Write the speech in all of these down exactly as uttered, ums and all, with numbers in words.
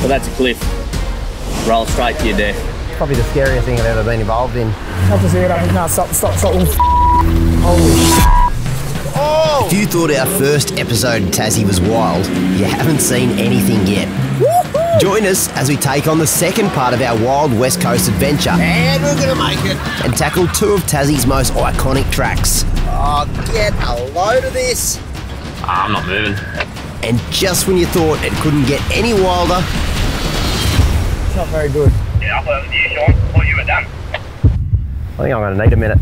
Well, that's a cliff. Roll straight to your death. Probably the scariest thing I've ever been involved in. I'll just hear it up. No, stop, stop, stop. Holy Oh. If you thought our first episode of Tassie was wild, you haven't seen anything yet. Woo-hoo. Join us as we take on the second part of our wild West Coast adventure. And we're going to make it. And tackle two of Tassie's most iconic tracks. Oh, get a load of this. Oh, I'm not moving. And just when you thought it couldn't get any wilder. It's not very good. Yeah, I thought it was you, Sean. I thought you were done. I think I'm going to need a minute.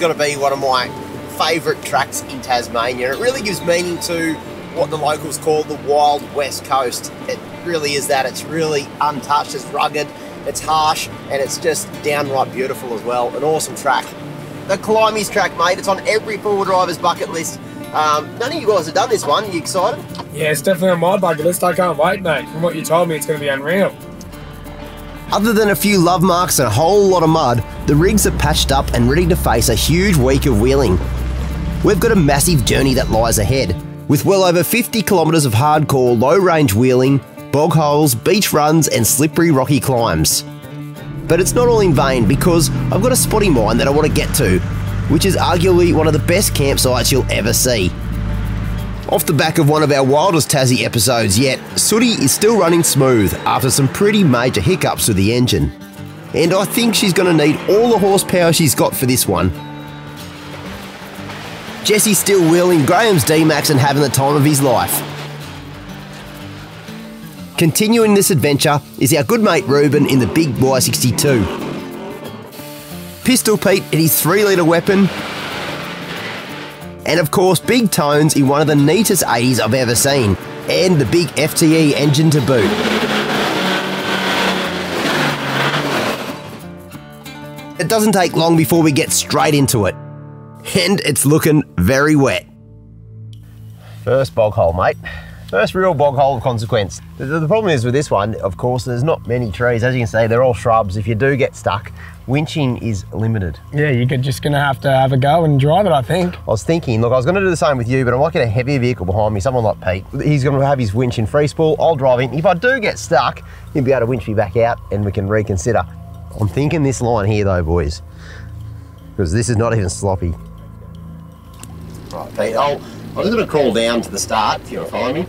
Got to be one of my favourite tracks in Tasmania. It really gives meaning to what the locals call the wild west coast. It really is that. It's really untouched, it's rugged, it's harsh, and it's just downright beautiful as well. An awesome track. The Climbies track, mate, it's on every four-wheel driver's bucket list. Um, none of you guys have done this one. Are you excited? Yeah, it's definitely on my bucket list. I can't wait, mate. From what you told me, it's going to be unreal. Other than a few love marks and a whole lot of mud, the rigs are patched up and ready to face a huge week of wheeling. We've got a massive journey that lies ahead, with well over fifty kilometres of hardcore low-range wheeling, bog holes, beach runs and slippery rocky climbs. But it's not all in vain, because I've got a spot in mind that I want to get to, which is arguably one of the best campsites you'll ever see. Off the back of one of our wildest Tassie episodes yet, Sooty is still running smooth after some pretty major hiccups with the engine. And I think she's going to need all the horsepower she's got for this one. Jesse's still wheeling Graham's D-Max and having the time of his life. Continuing this adventure is our good mate Ruben in the big Y sixty-two. Pistol Pete and his three litre weapon. And of course, Big Tones in one of the neatest eighties I've ever seen, and the big F T E engine to boot. It doesn't take long before we get straight into it, and it's looking very wet. First bog hole, mate. First real bog hole of consequence. The problem is with this one, of course, there's not many trees. As you can see, they're all shrubs. If you do get stuck, winching is limited. Yeah, you're just gonna have to have a go and drive it, I think. I was thinking, look, I was gonna do the same with you, but I might get a heavier vehicle behind me, someone like Pete. He's gonna have his winch in free spool, I'll drive in. If I do get stuck, he'll be able to winch me back out and we can reconsider. I'm thinking this line here though, boys, because this is not even sloppy. Right, Pete, I'll, I'm just going to crawl down to the start, if you want to follow me.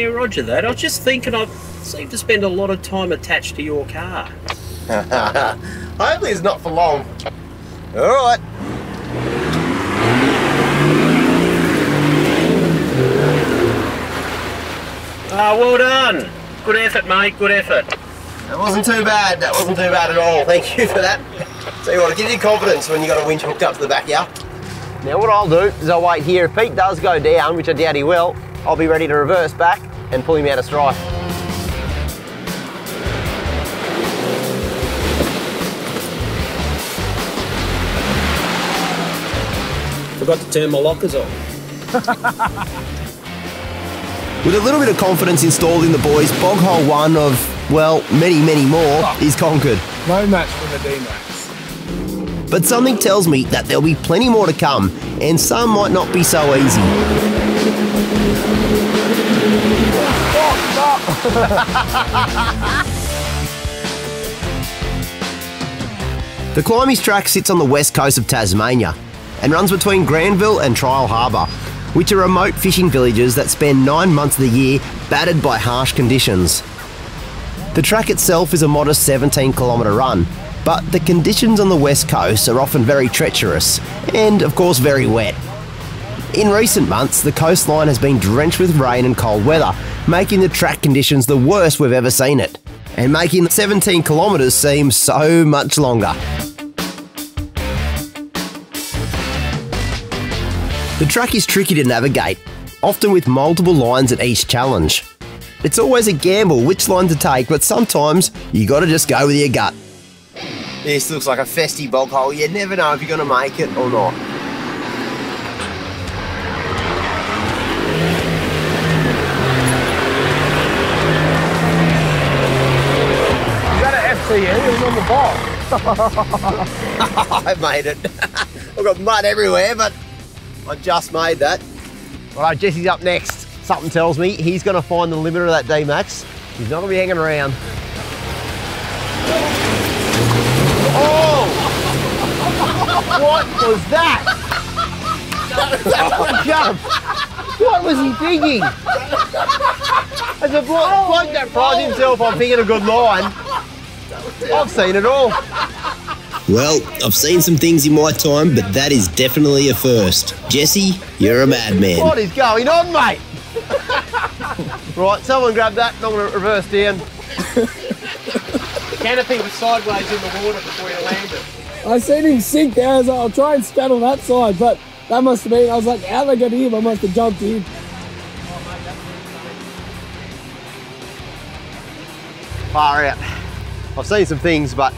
Yeah, roger that. I was just thinking I seem to spend a lot of time attached to your car. Hopefully it's not for long. All right. Ah, oh, well done. Good effort, mate. Good effort. That wasn't too bad. That wasn't too bad at all. Thank you for that. So you want to give you confidence when you got a winch hooked up to the back, yeah? Now what I'll do is I'll wait here. If Pete does go down, which I doubt he will, I'll be ready to reverse back and pull him out of strife. Forgot to turn my lockers on. With a little bit of confidence installed in the boys, bog hole one of, well, many, many more oh. is conquered. No match for the D-Max. But something tells me that there'll be plenty more to come, and some might not be so easy. The Climbies track sits on the west coast of Tasmania and runs between Granville and Trial Harbour, which are remote fishing villages that spend nine months of the year battered by harsh conditions. The track itself is a modest seventeen kilometre run, but the conditions on the west coast are often very treacherous and, of course, very wet. In recent months, the coastline has been drenched with rain and cold weather, making the track conditions the worst we've ever seen it, and making the seventeen kilometres seem so much longer. The track is tricky to navigate, often with multiple lines at each challenge. It's always a gamble which line to take, but sometimes you gotta just go with your gut. This looks like a festive bog hole. You never know if you're going to make it or not. You got an See, it was on the ball. I made it. I've got mud everywhere, but I just made that. All right, Jesse's up next. Something tells me he's going to find the limiter of that D-Max. He's not going to be hanging around. Oh! What was that? What a jump! What was he thinking? As a bloke, oh, bloke that prides himself on picking a good line, I've seen it all. Well, I've seen some things in my time, but that is definitely a first. Jesse, you're a madman. What is going on, mate? Right, someone grab that and I'm going to reverse down. Canopy was sideways in the water before you landed. I seen him sink there. I was like, I'll try and straddle that side, but that must have been, I was like, how they got him? I must have jumped in. Far out. I've seen some things, but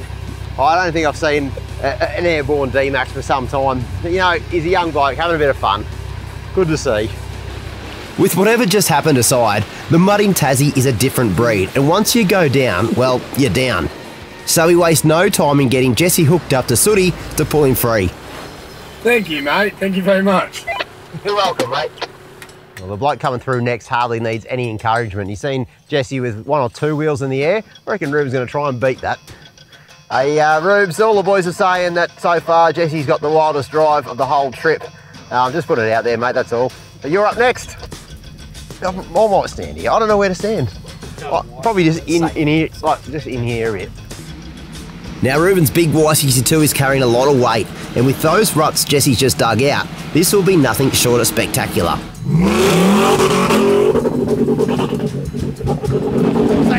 I don't think I've seen a, a, an airborne D-Max for some time. But, you know, he's a young bloke having a bit of fun. Good to see. With whatever just happened aside, the mud in Tassie is a different breed, and once you go down, well, you're down. So we waste no time in getting Jesse hooked up to Sooty to pull him free. Thank you, mate. Thank you very much. You're welcome, mate. Well, the bloke coming through next hardly needs any encouragement. You've seen Jesse with one or two wheels in the air. I reckon Rube's going to try and beat that. Hey, uh, Rubes, all the boys are saying that so far Jesse's got the wildest drive of the whole trip. Um, just put it out there, mate, that's all. But you're up next. I might stand here. I don't know where to stand. I, probably just in, in here, like just in here area. Now Reuben's big Y sixty-two is carrying a lot of weight, and with those ruts Jesse's just dug out, this will be nothing short of spectacular. Say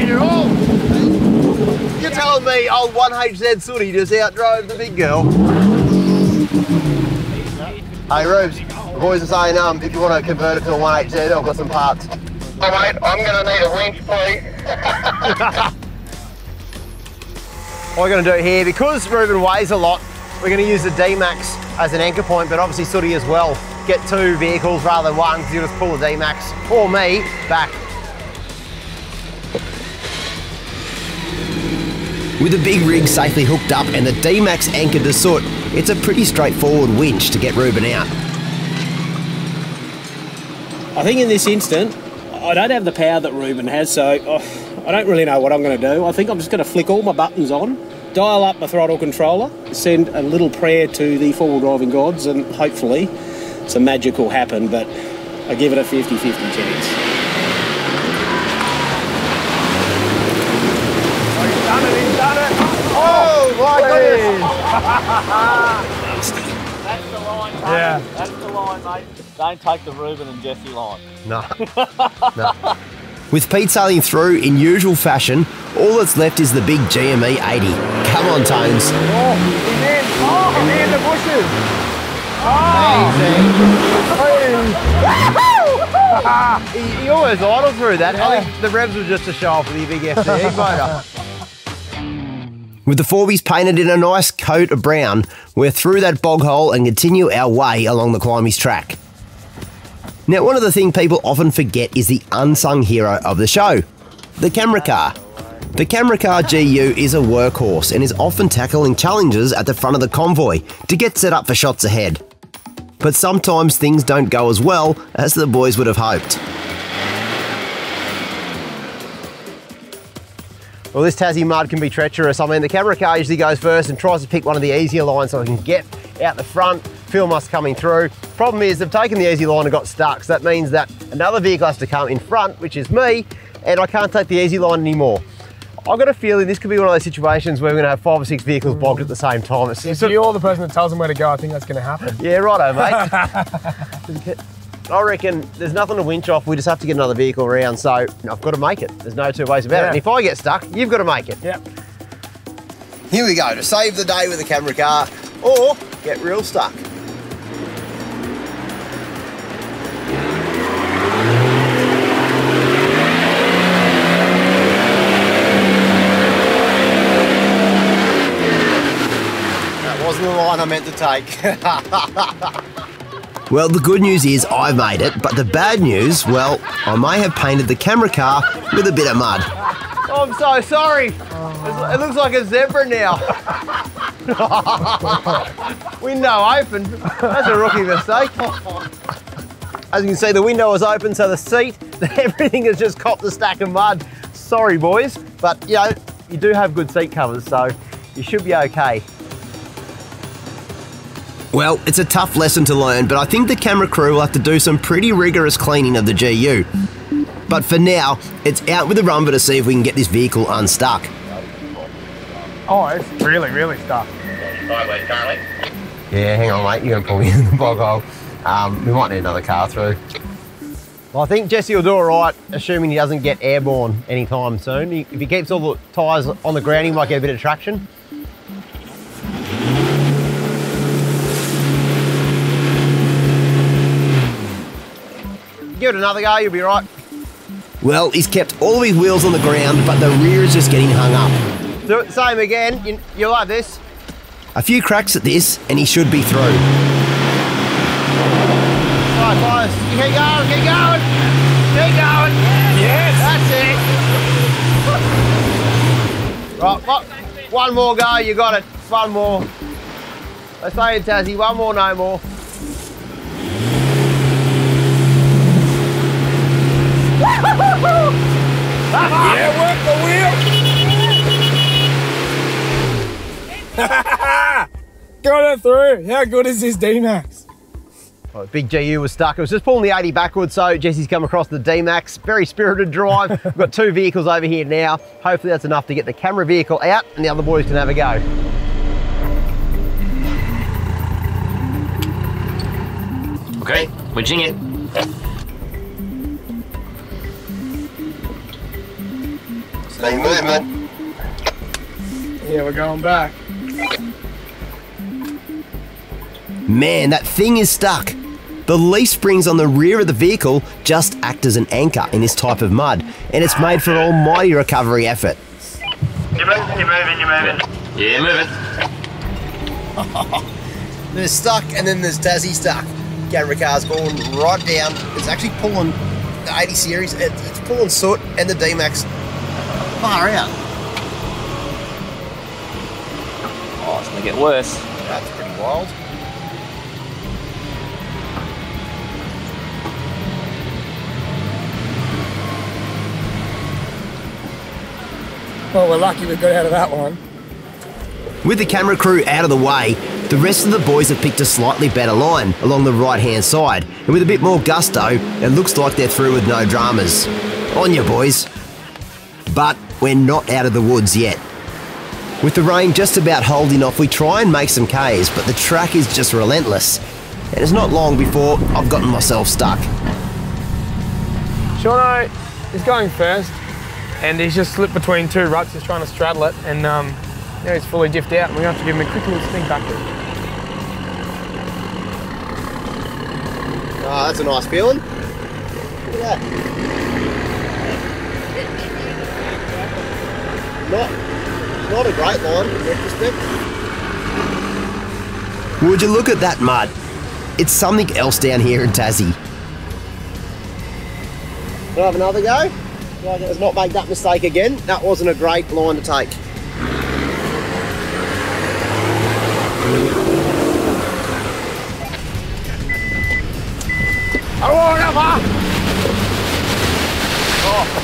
it all. You're telling me old one H Z Sooty just outdrove the big girl? Hey Rubes, the boys are saying um, if you want to convert it to a one H Z, I've got some parts. Hey mate, I'm going to need a winch, please. What we're going to do here, because Reuben weighs a lot, we're going to use the D-Max as an anchor point, but obviously Sooty as well. Get two vehicles rather than one, because you just pull the D-Max, or me, back. With the big rig safely hooked up and the D-Max anchored to Soot, it's a pretty straightforward winch to get Reuben out. I think in this instant, I don't have the power that Reuben has, so oh, I don't really know what I'm going to do. I think I'm just going to flick all my buttons on, dial up my throttle controller, send a little prayer to the four-wheel driving gods, and hopefully some magic will happen, but I give it a fifty fifty chance. He's done it, he's done it! Oh, my goodness! That's the line, mate. Yeah. That's the line, mate. Don't take the Reuben and Jesse line. No. No. With Pete sailing through in usual fashion, all that's left is the big G M E eighty. Come on, Tones. Oh, he's in. Oh, he's in the bushes. Oh. Amazing. he, he always idled through that. Yeah. I think the revs were just a show off with your big F D E motor. With the Forbies painted in a nice coat of brown, we're through that bog hole and continue our way along the Climbies track. Now, one of the things people often forget is the unsung hero of the show, the camera car. The Camera Car G U is a workhorse and is often tackling challenges at the front of the convoy to get set up for shots ahead. But sometimes things don't go as well as the boys would have hoped. Well, this Tassie mud can be treacherous. I mean, the camera car usually goes first and tries to pick one of the easier lines so I can get out the front, film us coming through. Problem is, they've taken the easy line and got stuck, so that means that another vehicle has to come in front, which is me, and I can't take the easy line anymore. I've got a feeling this could be one of those situations where we're going to have five or six vehicles bogged at the same time. It's, yeah, so you're the person that tells them where to go. I think that's going to happen. Yeah, righto, mate. I reckon there's nothing to winch off. We just have to get another vehicle around, so I've got to make it. There's no two ways about yeah. it. And if I get stuck, you've got to make it. Yeah. Here we go, to save the day with the camera car or get real stuck. The line I meant to take. Well, the good news is I made it, but the bad news, well, I may have painted the camera car with a bit of mud. Oh, I'm so sorry. Oh. It looks like a zebra now. Window open. That's a rookie mistake. As you can see, the window was open, so the seat, everything has just copped a stack of mud. Sorry, boys, but you know, you do have good seat covers, so you should be okay. Well, it's a tough lesson to learn, but I think the camera crew will have to do some pretty rigorous cleaning of the G U. But for now, it's out with the rumba to see if we can get this vehicle unstuck. Oh, it's really, really stuck. Sideways currently. Yeah, hang on, mate, you're going to pull me in the bog hole. Um, we might need another car through. Well, I think Jesse will do all right, assuming he doesn't get airborne anytime soon. He, if he keeps all the tyres on the ground, he might get a bit of traction. Give it another go, you'll be right. Well, he's kept all of his wheels on the ground, but the rear is just getting hung up. Do it, same again, you, you'll have this. A few cracks at this, and he should be through. All right, boys, keep going, keep going, keep going. Yes! That's it. Right, well, one more go, you got it, one more. Let's say it, Tassie, one more, no more. Yeah, work the wheel! Got it through! How good is this D-Max? Oh, big G U was stuck. It was just pulling the eighty backwards, so Jesse's come across the D-Max. Very spirited drive. We've got two vehicles over here now. Hopefully that's enough to get the camera vehicle out and the other boys can have a go. Okay, winching it. Stay movement. Yeah, we're going back. Man, that thing is stuck. The leaf springs on the rear of the vehicle just act as an anchor in this type of mud, and it's made for an almighty recovery effort. You're moving, you're moving, you're moving. Yeah, moving. There's stuck, and then there's Tassie stuck. Camera car's going right down. It's actually pulling the eighty series. It's pulling soot and the D-Max. Far out. Oh, it's gonna get worse. That's pretty wild. Well, we're lucky we got out of that one. With the camera crew out of the way, the rest of the boys have picked a slightly better line along the right-hand side, and with a bit more gusto, it looks like they're through with no dramas. On ya, boys. But we're not out of the woods yet. With the rain just about holding off, we try and make some Ks, but the track is just relentless. And it's not long before I've gotten myself stuck. Shorto is going first, and he's just slipped between two ruts. He's trying to straddle it, and um, now he's fully diffed out, and we have to give him a quick little spin backwards. Oh, that's a nice feeling. Look at that. Not, not a great line in retrospect. Would you look at that mud? It's something else down here in Tassie. Can I have another go? Let's not make that mistake again. That wasn't a great line to take. Oh,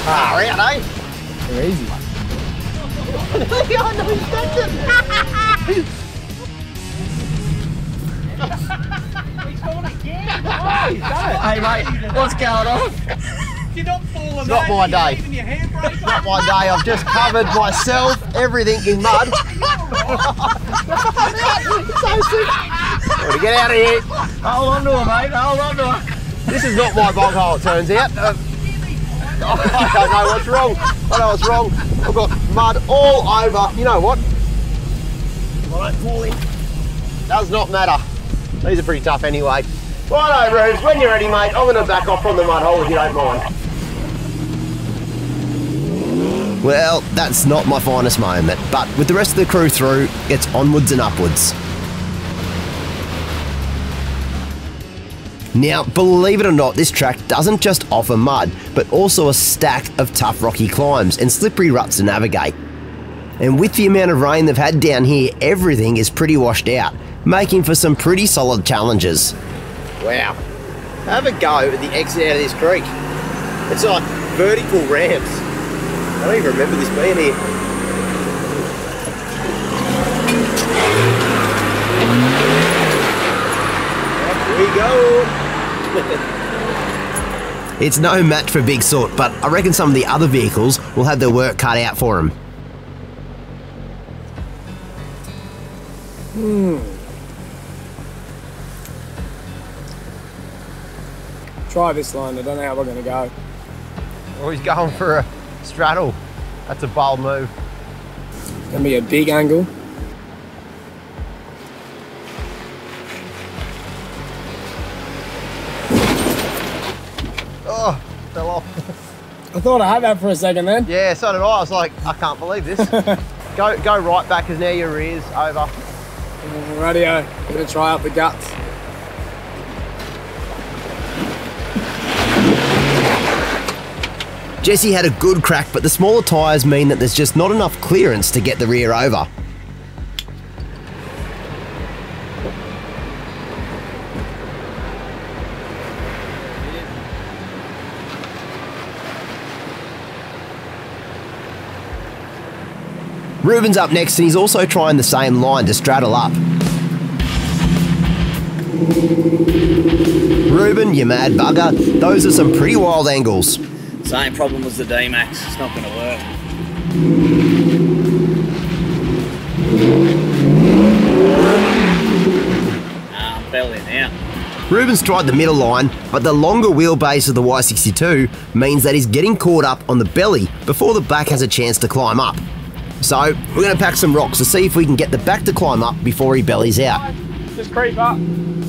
far out, eh? They're easy. He's gone again. Hey mate, what's going on? You're not falling. It's not my day. It's not my day. I've just covered myself, everything in mud. So sick. Gotta get out of here. Hold on to her, mate. Hold on to her. This is not my bog hole, it turns out. Uh, I don't know what's wrong. I know what's wrong. I've got mud all over. You know what? Right, falling. Does not matter. These are pretty tough anyway. Righto, Rubes, when you're ready, mate, I'm going to back off from the mud hole if you don't mind. Well, that's not my finest moment, but with the rest of the crew through, it's onwards and upwards. Now, believe it or not, this track doesn't just offer mud, but also a stack of tough rocky climbs and slippery ruts to navigate. And with the amount of rain they've had down here, everything is pretty washed out, making for some pretty solid challenges. Wow. Have a go at the exit out of this creek. It's like vertical ramps. I don't even remember this being here. We go. It's no match for Big Sort, but I reckon some of the other vehicles will have their work cut out for them. Hmm. Try this line. I don't know how we're going to go. Oh, he's going for a straddle. That's a bold move. It's going to be a big angle. Oh, fell off. I thought I had that for a second then. Yeah, so did I. I was like, I can't believe this. go go right back, because now your rear's over. Radio, I'm going to try out the guts. Jesse had a good crack, but the smaller tyres mean that there's just not enough clearance to get the rear over. Ruben's up next, and he's also trying the same line to straddle up. Ruben, you mad bugger. Those are some pretty wild angles. Same problem as the D-Max. It's not going to work. Ah, fell in now. Ruben's tried the middle line, but the longer wheelbase of the Y sixty-two means that he's getting caught up on the belly before the back has a chance to climb up. So, we're going to pack some rocks to see if we can get the back to climb up before he bellies out. Just creep up,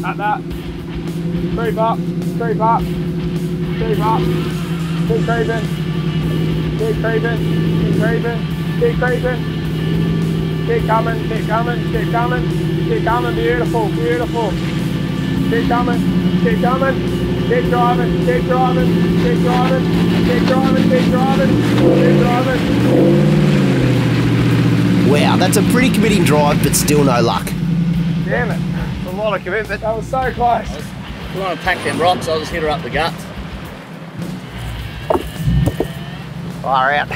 like that. Creep up, creep up, creep up. Keep creeping, keep creeping, keep creeping, keep creeping. Keep coming, keep coming, keep coming, keep coming, beautiful, beautiful. Keep coming, keep coming, keep driving, keep driving, keep driving, keep driving, keep driving, keep driving. Wow, that's a pretty committing drive, but still no luck. Damn it, a lot of commitment. That was so close. I was trying to pack them rocks, I just hit her up the gut. Far out.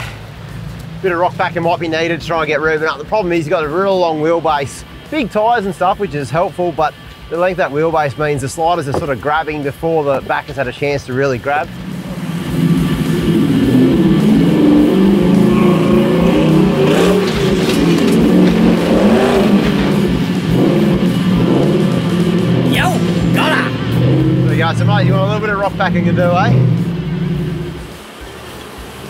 Bit of rock packing might be needed to try and get Ruben up. The problem is he's got a real long wheelbase. Big tyres and stuff, which is helpful, but the length of that wheelbase means the sliders are sort of grabbing before the back has had a chance to really grab. So mate, you want a little bit of rock packing to do, eh?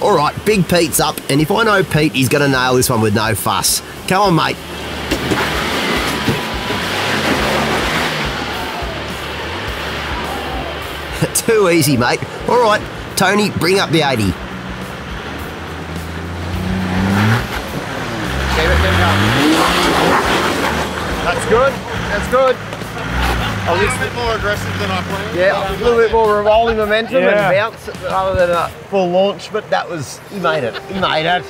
Alright, Big Pete's up, and if I know Pete, he's going to nail this one with no fuss. Come on, mate. Too easy, mate. Alright, Tony, bring up the eighty. Keep it, keep it up. That's good, that's good. A little bit more aggressive than I planned. Yeah, a little bit more revolving momentum yeah. and bounce rather than a full launch, but that was, he made it, he made it.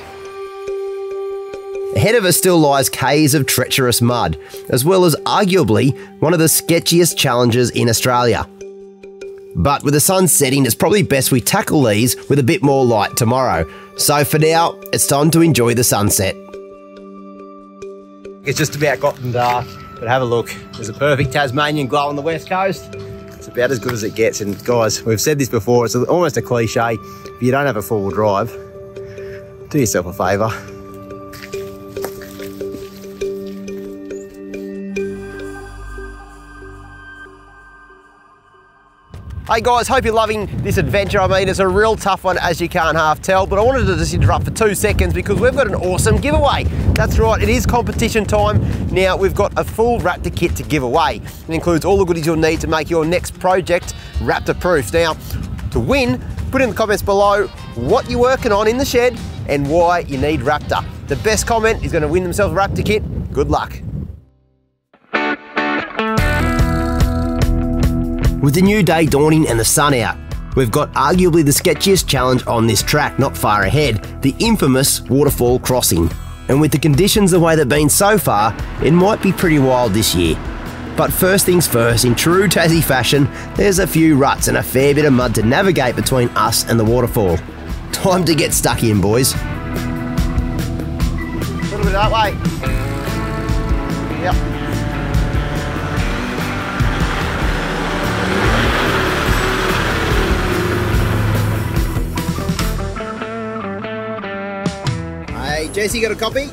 Ahead of us still lies caves of treacherous mud, as well as arguably one of the sketchiest challenges in Australia. But with the sun setting, it's probably best we tackle these with a bit more light tomorrow. So for now, it's time to enjoy the sunset. It's just about gotten dark. But have a look, there's a perfect Tasmanian glow on the west coast. It's about as good as it gets, and guys, we've said this before, it's almost a cliche, if you don't have a four-wheel drive, do yourself a favour. Hey guys, hope you're loving this adventure. I mean, it's a real tough one, as you can't half tell, but I wanted to just interrupt for two seconds because we've got an awesome giveaway. That's right, it is competition time. Now, we've got a full Raptor kit to give away. It includes all the goodies you'll need to make your next project Raptor-proof. Now, to win, put in the comments below what you're working on in the shed and why you need Raptor. The best comment is going to win themselves a Raptor kit. Good luck. With the new day dawning and the sun out, we've got arguably the sketchiest challenge on this track not far ahead, the infamous Waterfall Crossing. And with the conditions the way they've been so far, it might be pretty wild this year. But first things first, in true Tassie fashion, there's a few ruts and a fair bit of mud to navigate between us and the waterfall. Time to get stuck in, boys. A little bit that way. Yep. Jesse, got a copy?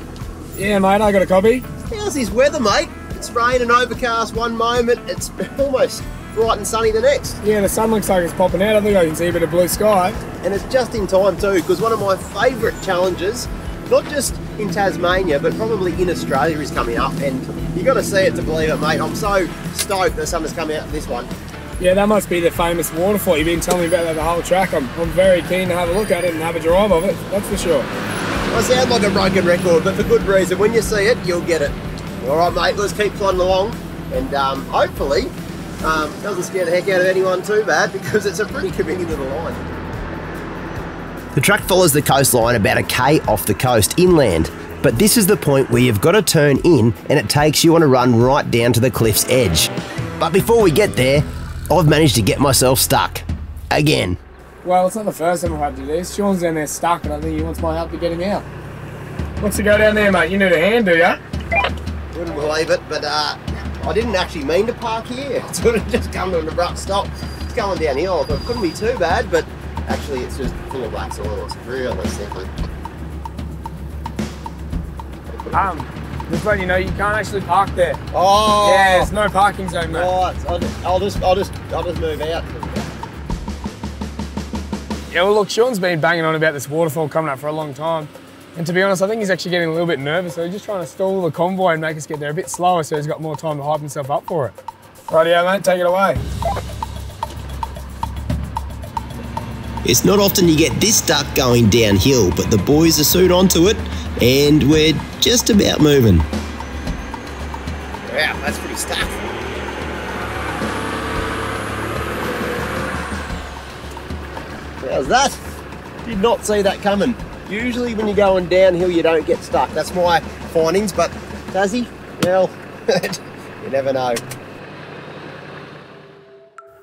Yeah, mate, I got a copy. How's this weather, mate? It's rain and overcast one moment, it's almost bright and sunny the next. Yeah, the sun looks like it's popping out. I think I can see a bit of blue sky. And it's just in time too, because one of my favourite challenges, not just in Tasmania, but probably in Australia, is coming up. And you've got to see it to believe it, mate. I'm so stoked the sun has come out of this one. Yeah, that must be the famous waterfall. You've been telling me about that the whole track. I'm, I'm very keen to have a look at it and have a drive of it, that's for sure. I sound like a broken record, but for good reason. When you see it, you'll get it. Alright mate, let's keep plodding along, and um, hopefully um, doesn't scare the heck out of anyone too bad, because it's a pretty convenient little line. The track follows the coastline about a K off the coast inland, but this is the point where you've got to turn in and it takes you on a run right down to the cliff's edge. But before we get there, I've managed to get myself stuck. Again. Well, it's not the first time I've had to do this. Sean's down there stuck and I think he wants my help to get him out. Wants to go down there, mate? You need a hand, do you? Wouldn't believe it, but uh, I didn't actually mean to park here. It sort of just come to an abrupt stop. It's going downhill, but it couldn't be too bad, but actually it's just full of black soil. It's really simple. Um, just letting you know, you can't actually park there. Oh! Yeah, there's no parking zone, mate. Right, I'll just, I'll just, I'll just, I'll just move out. Yeah, well look, Sean's been banging on about this waterfall coming up for a long time, and to be honest, I think he's actually getting a little bit nervous, so he's just trying to stall the convoy and make us get there a bit slower so he's got more time to hype himself up for it. Rightio mate, take it away. It's not often you get this stuck going downhill, but the boys are soon onto it, and we're just about moving. Wow, that's pretty stuck. How's that? Did not see that coming. Usually when you're going downhill you don't get stuck. That's my findings, but does he? Well, you never know.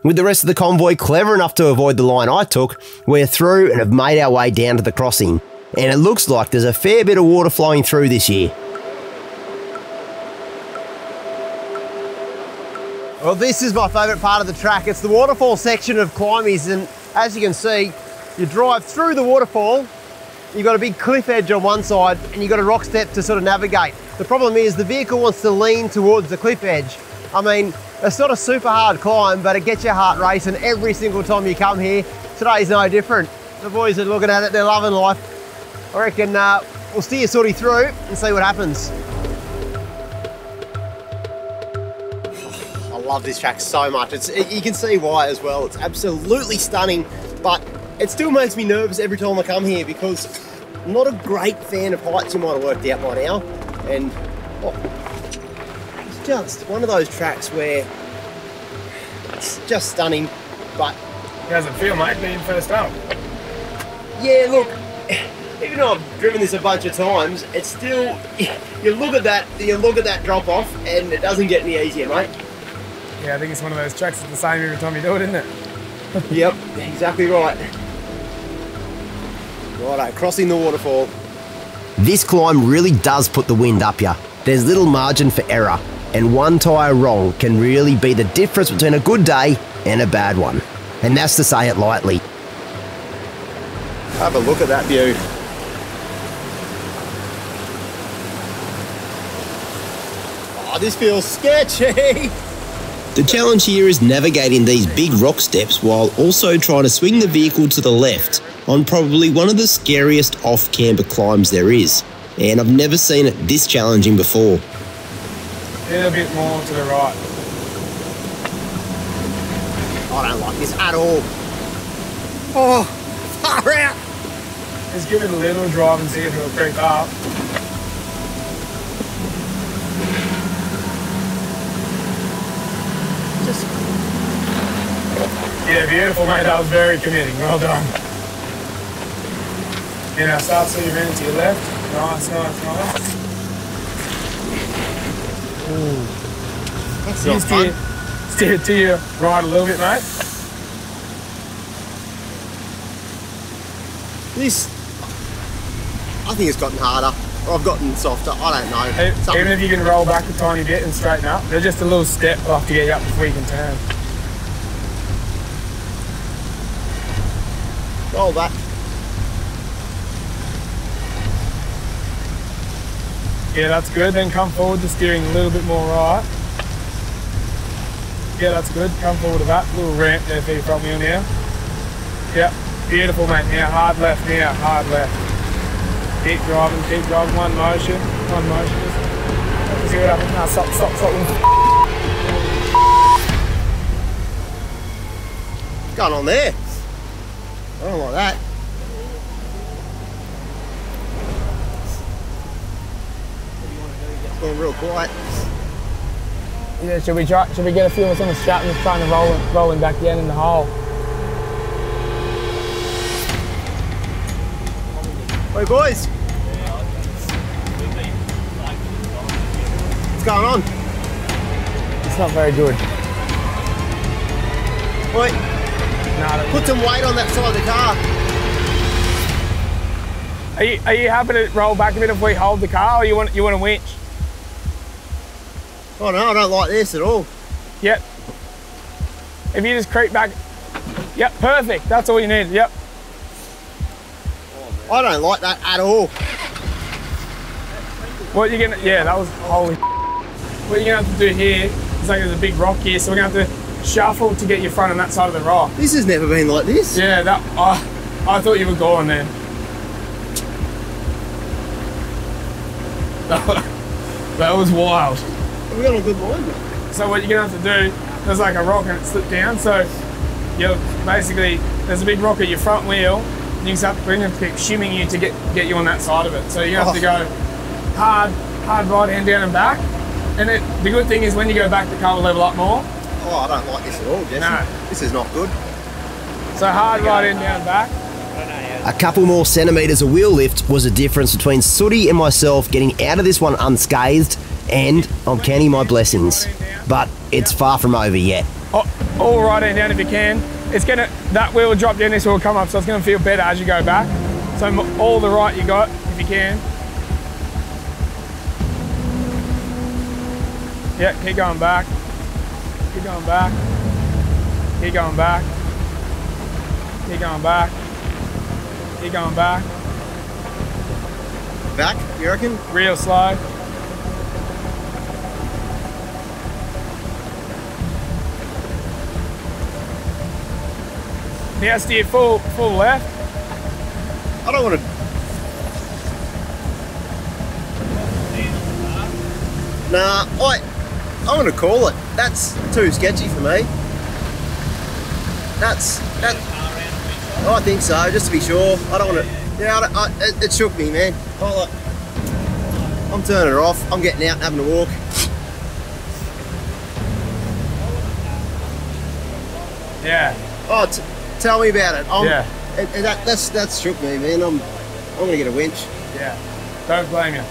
With the rest of the convoy clever enough to avoid the line I took, we're through and have made our way down to the crossing. And it looks like there's a fair bit of water flowing through this year. Well, this is my favourite part of the track. It's the waterfall section of Climies, and as you can see, you drive through the waterfall, you've got a big cliff edge on one side and you've got a rock step to sort of navigate. The problem is the vehicle wants to lean towards the cliff edge. I mean, it's not a super hard climb, but it gets your heart racing every single time you come here. Today's no different. The boys are looking at it, they're loving life. I reckon uh, we'll steer sortie through and see what happens. Love this track so much. It's, you can see why as well. It's absolutely stunning, but it still makes me nervous every time I come here, because I'm not a great fan of heights, you might have worked out by now. And oh, it's just one of those tracks where it's just stunning, but... How does it feel, mate, being first up? Yeah, look, even though I've driven this a bunch of times, it's still, you look at that, you look at that drop off and it doesn't get any easier, mate. Yeah, I think it's one of those tracks that's the same every time you do it, isn't it? Yep, exactly right. Righto, crossing the waterfall. This climb really does put the wind up you. There's little margin for error, and one tyre wrong can really be the difference between a good day and a bad one. And that's to say it lightly. Have a look at that view. Oh, this feels sketchy! The challenge here is navigating these big rock steps while also trying to swing the vehicle to the left on probably one of the scariest off-camber climbs there is, and I've never seen it this challenging before. A bit more to the right. I don't like this at all. Oh, far out! Let's give it a little drive and see if it'll creep up. Just Yeah, beautiful, mate. That was very committing. Well done. And our start sleeve in to your left. Nice, nice, nice. Ooh. That's not fun. Steer to your right a little bit, mate. This, I think it's gotten harder. I've gotten softer, I don't know. Something. Even if you can roll back a tiny bit and straighten up, there's just a little step off we'll to get you up before you can turn. Roll back. Yeah, that's good. Then come forward to steering a little bit more right. Yeah, that's good. Come forward to that. Little ramp there for your front wheel now. Yep, beautiful, mate. Now, hard left now, hard left. Keep driving, keep driving, one motion, one motion. Just give it up. No, stop, stop, stop. What's going on there? I don't like that. It's going real quiet. Yeah, should we try, should we get a few of us on the strap and just trying to roll it, roll him back down in the hole? Hey boys! What's going on? It's not very good. Wait. No, put some weight on that side of the car. Are you, are you happy to roll back a bit if we hold the car, or you want, you want to winch? Oh no, I don't like this at all. Yep. If you just creep back. Yep, perfect. That's all you need. Yep. I don't like that at all. What you're gonna, yeah, that was holy. What you're gonna have to do here is, like, there's a big rock here, so we're gonna have to shuffle to get your front on that side of the rock. This has never been like this. Yeah, that I, I thought you were going there. That was wild. We got a good line. So what you're gonna have to do, there's like a rock and it slipped down, so you're basically, there's a big rock at your front wheel. You just have to, we're going to keep shimming you to get, get you on that side of it. So you have oh. to go hard, hard right hand down and back. And it, the good thing is when you go back, the car will level up more. Oh, I don't like this at all, Jesse. No. This is not good. So hard right hand down and back. A couple more centimetres of wheel lift was the difference between Sooty and myself getting out of this one unscathed, and I'm counting my blessings. But it's far from over yet. Oh, all right hand down if you can. It's gonna, that wheel will drop down, this wheel will come up, so it's gonna feel better as you go back. So all the right you got, if you can. Yeah, keep going back. Keep going back. Keep going back. Keep going back. Keep going back. Back, you reckon? Real slow. Now steer full, full left. I don't want to. Nah, I, I want to call it. That's too sketchy for me. That's that. I think so, just to be sure. I don't want to. Yeah, I don't, I, it, it shook me, man. Like, I'm turning her off. I'm getting out and having a walk. Yeah. Oh. T Tell me about it. I'm, yeah. It, it, that, that's that's shook me, man. I'm I'm gonna get a winch. Yeah. Don't blame you.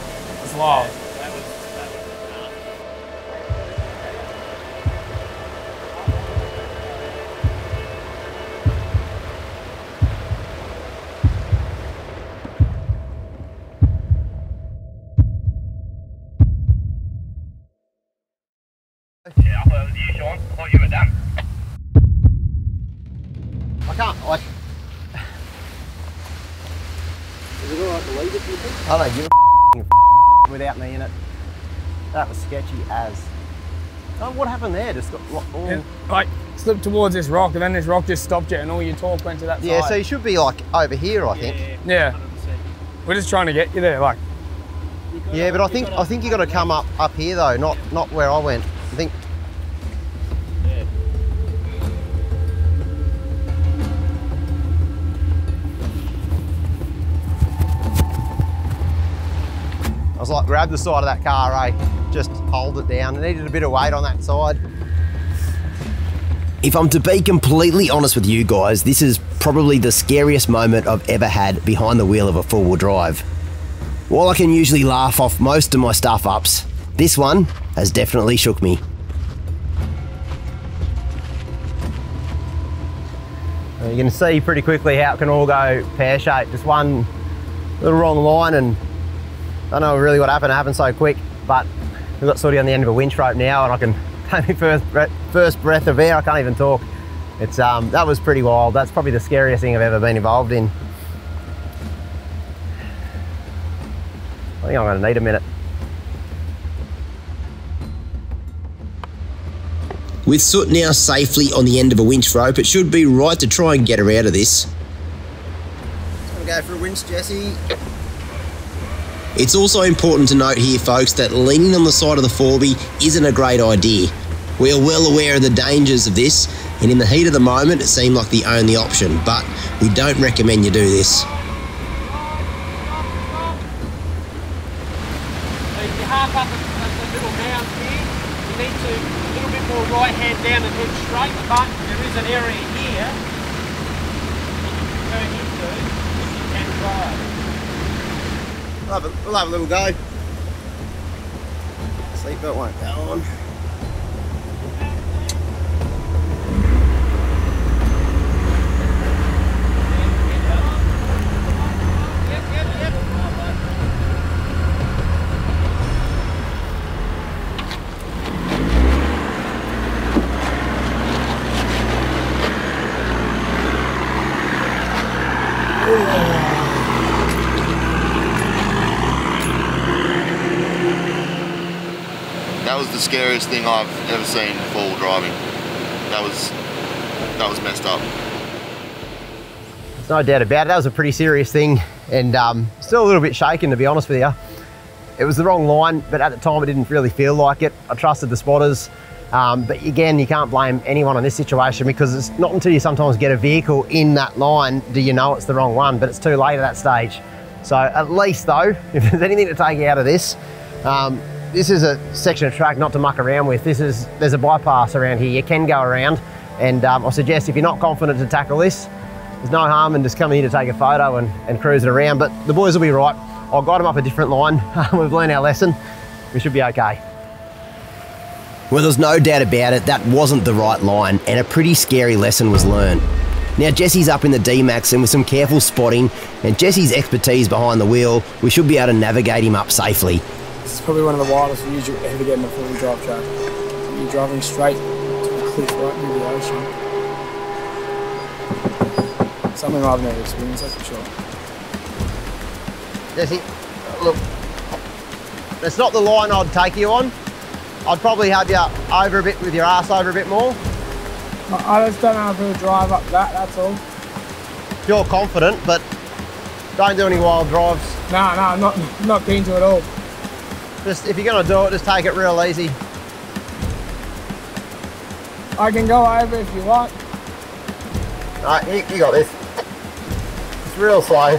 It's wild. Yeah, I thought it was you, Sean. I thought you were done. I can't, like... Is it alright to leave it, do you think? I don't give a f without me in it. That was sketchy as. Oh, what happened there? Just got like, all... Yeah, like, slipped towards this rock, and then this rock just stopped you, and all your torque went to that yeah, side. Yeah, so you should be, like, over here, I yeah, think. Yeah, one hundred percent. We're just trying to get you there, like... You gotta, yeah, but I think, gotta, I think you got to come up, up here, though, not, not where I went. I think... I was like, grab the side of that car, eh? Just hold it down. It needed a bit of weight on that side. If I'm to be completely honest with you guys, this is probably the scariest moment I've ever had behind the wheel of a four-wheel drive. While I can usually laugh off most of my stuff-ups, this one has definitely shook me. You can see pretty quickly how it can all go pear-shaped. Just one little wrong line and I don't know really what happened. It happened so quick, but we've got sort of on the end of a winch rope now and I can take my first breath, first breath of air. I can't even talk. It's um, that was pretty wild. That's probably the scariest thing I've ever been involved in. I think I'm going to need a minute. With Soot now safely on the end of a winch rope, it should be right to try and get her out of this. I'm going to go for a winch, Jesse. It's also important to note here, folks, that leaning on the side of the four B isn't a great idea. We are well aware of the dangers of this, and in the heat of the moment, it seemed like the only option, but we don't recommend you do this. Right hand down and head straight, but there is an area here that you can turn into if you can drive. Love it. We'll have a little go. Seatbelt won't go on. That was the scariest thing I've ever seen four-wheel driving. That was, that was messed up. There's no doubt about it. That was a pretty serious thing and um, still a little bit shaken, to be honest with you. It was the wrong line, but at the time it didn't really feel like it. I trusted the spotters. Um, but again, you can't blame anyone in this situation because it's not until you sometimes get a vehicle in that line do you know it's the wrong one, but it's too late at that stage. So at least though, if there's anything to take out of this, um, this is a section of track not to muck around with. This is, there's a bypass around here. You can go around and um, I suggest if you're not confident to tackle this, there's no harm in just coming here to take a photo and, and cruise it around, but the boys will be right. I'll guide them up a different line. We've learned our lesson. We should be okay. Well, there's no doubt about it, that wasn't the right line and a pretty scary lesson was learned. Now Jesse's up in the D MAX and with some careful spotting and Jesse's expertise behind the wheel, we should be able to navigate him up safely. This is probably one of the wildest views you'll ever get in a four-wheel drive track. You're driving straight to a cliff right near the ocean. Something I've never experienced, that's for sure. Jesse, look, that's not the line I'd take you on. I'd probably have you over a bit with your ass over a bit more. I just don't know if we'll drive up that, that's all. You're confident, but don't do any wild drives. No, no, I'm not, not keen to at all. Just, if you're going to do it, just take it real easy. I can go over if you want. All right, you, you got this. It's real slow.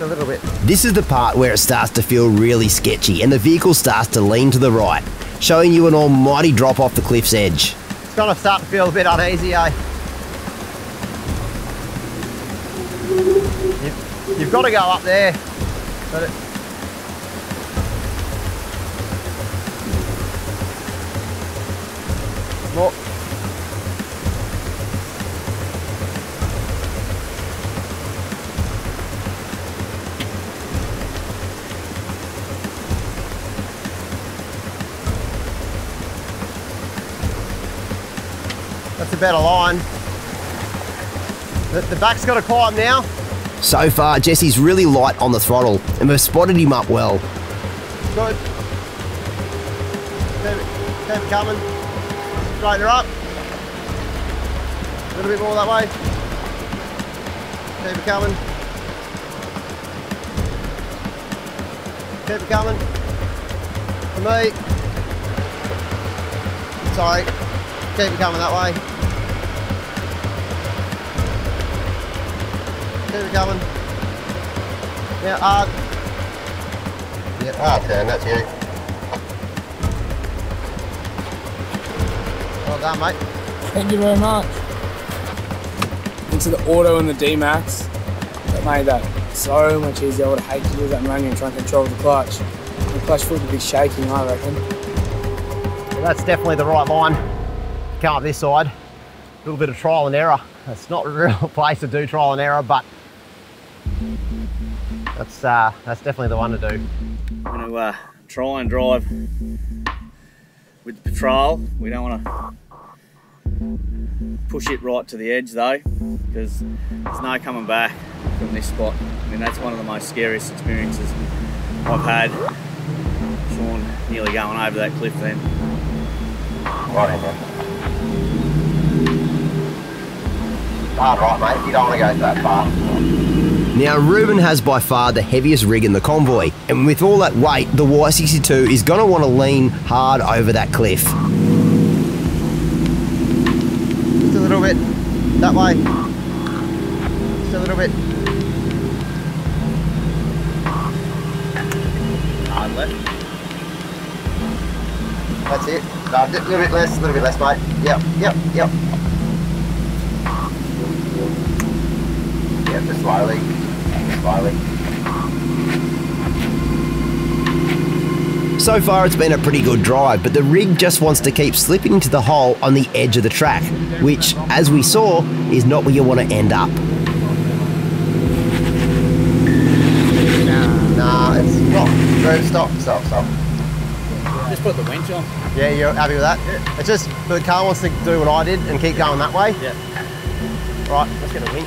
A little bit. This is the part where it starts to feel really sketchy and the vehicle starts to lean to the right, showing you an almighty drop off the cliff's edge. It's going to start to feel a bit uneasy, eh? You've, you've got to go up there. But it... More. That's a better line. The, the back's got to climb now. So far, Jesse's really light on the throttle, and we've spotted him up well. Good. Keep it, keep it coming. Straighten her up. A little bit more that way. Keep it coming. Keep it coming. For me. Sorry. Keep it coming that way. Keep it coming. Yeah, hard. Yeah, hard turn, that's you. Well done, mate. Thank you very much. Into the auto and the D-Max, that made that so much easier. I would hate to do that manual and try and control the clutch. The clutch foot would be shaking, I reckon. Well, that's definitely the right line. Come up this side, a little bit of trial and error. It's not a real place to do trial and error, but that's, uh, that's definitely the one to do. I'm going to uh, try and drive with the patrol. We don't want to push it right to the edge though, because there's no coming back from this spot. I mean, that's one of the most scariest experiences I've had. Sean nearly going over that cliff then. Right over. Hard right, mate. You don't want to go that far. Now, Ruben has by far the heaviest rig in the convoy, and with all that weight, the Y sixty-two is going to want to lean hard over that cliff. Just a little bit, that way. Just a little bit. Hard left. That's it. No, a little bit less, a little bit less, mate. Yep, yep, yep. Yep, just slowly. So far it's been a pretty good drive, but the rig just wants to keep slipping into the hole on the edge of the track, which, as we saw, is not where you want to end up. Nah, nah, it's not. Stop, stop, stop. Just put the winch on. Yeah, you're happy with that? Yeah. It's just the car wants to do what I did and keep going that way. Yeah. Right, let's get a winch.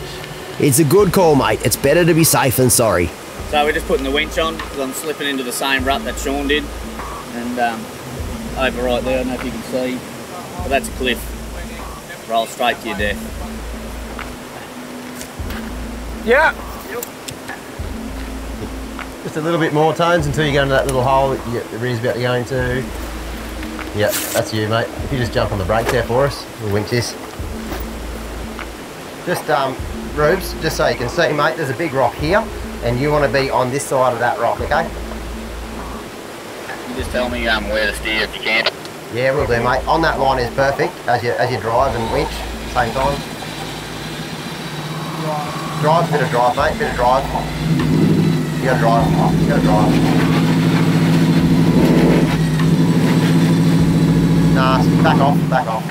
It's a good call, mate. It's better to be safe than sorry. So we're just putting the winch on because I'm slipping into the same rut that Sean did. And um, over right there, I don't know if you can see, but that's a cliff. Roll straight to your death. Yeah. Just a little bit more tones until you go into that little hole that your rig's about to go into. Yeah, that's you, mate. If you just jump on the brakes there for us, we'll winch this. Just, um, Rubes, just so you can see, mate, there's a big rock here, and you want to be on this side of that rock, okay? You just tell me um, where to steer if you can. Yeah, we'll do, mate. On that line is perfect as you as you drive and winch, same time. Drive, bit of drive, mate, bit of drive. You gotta drive, you gotta drive. Nah, back off, back off.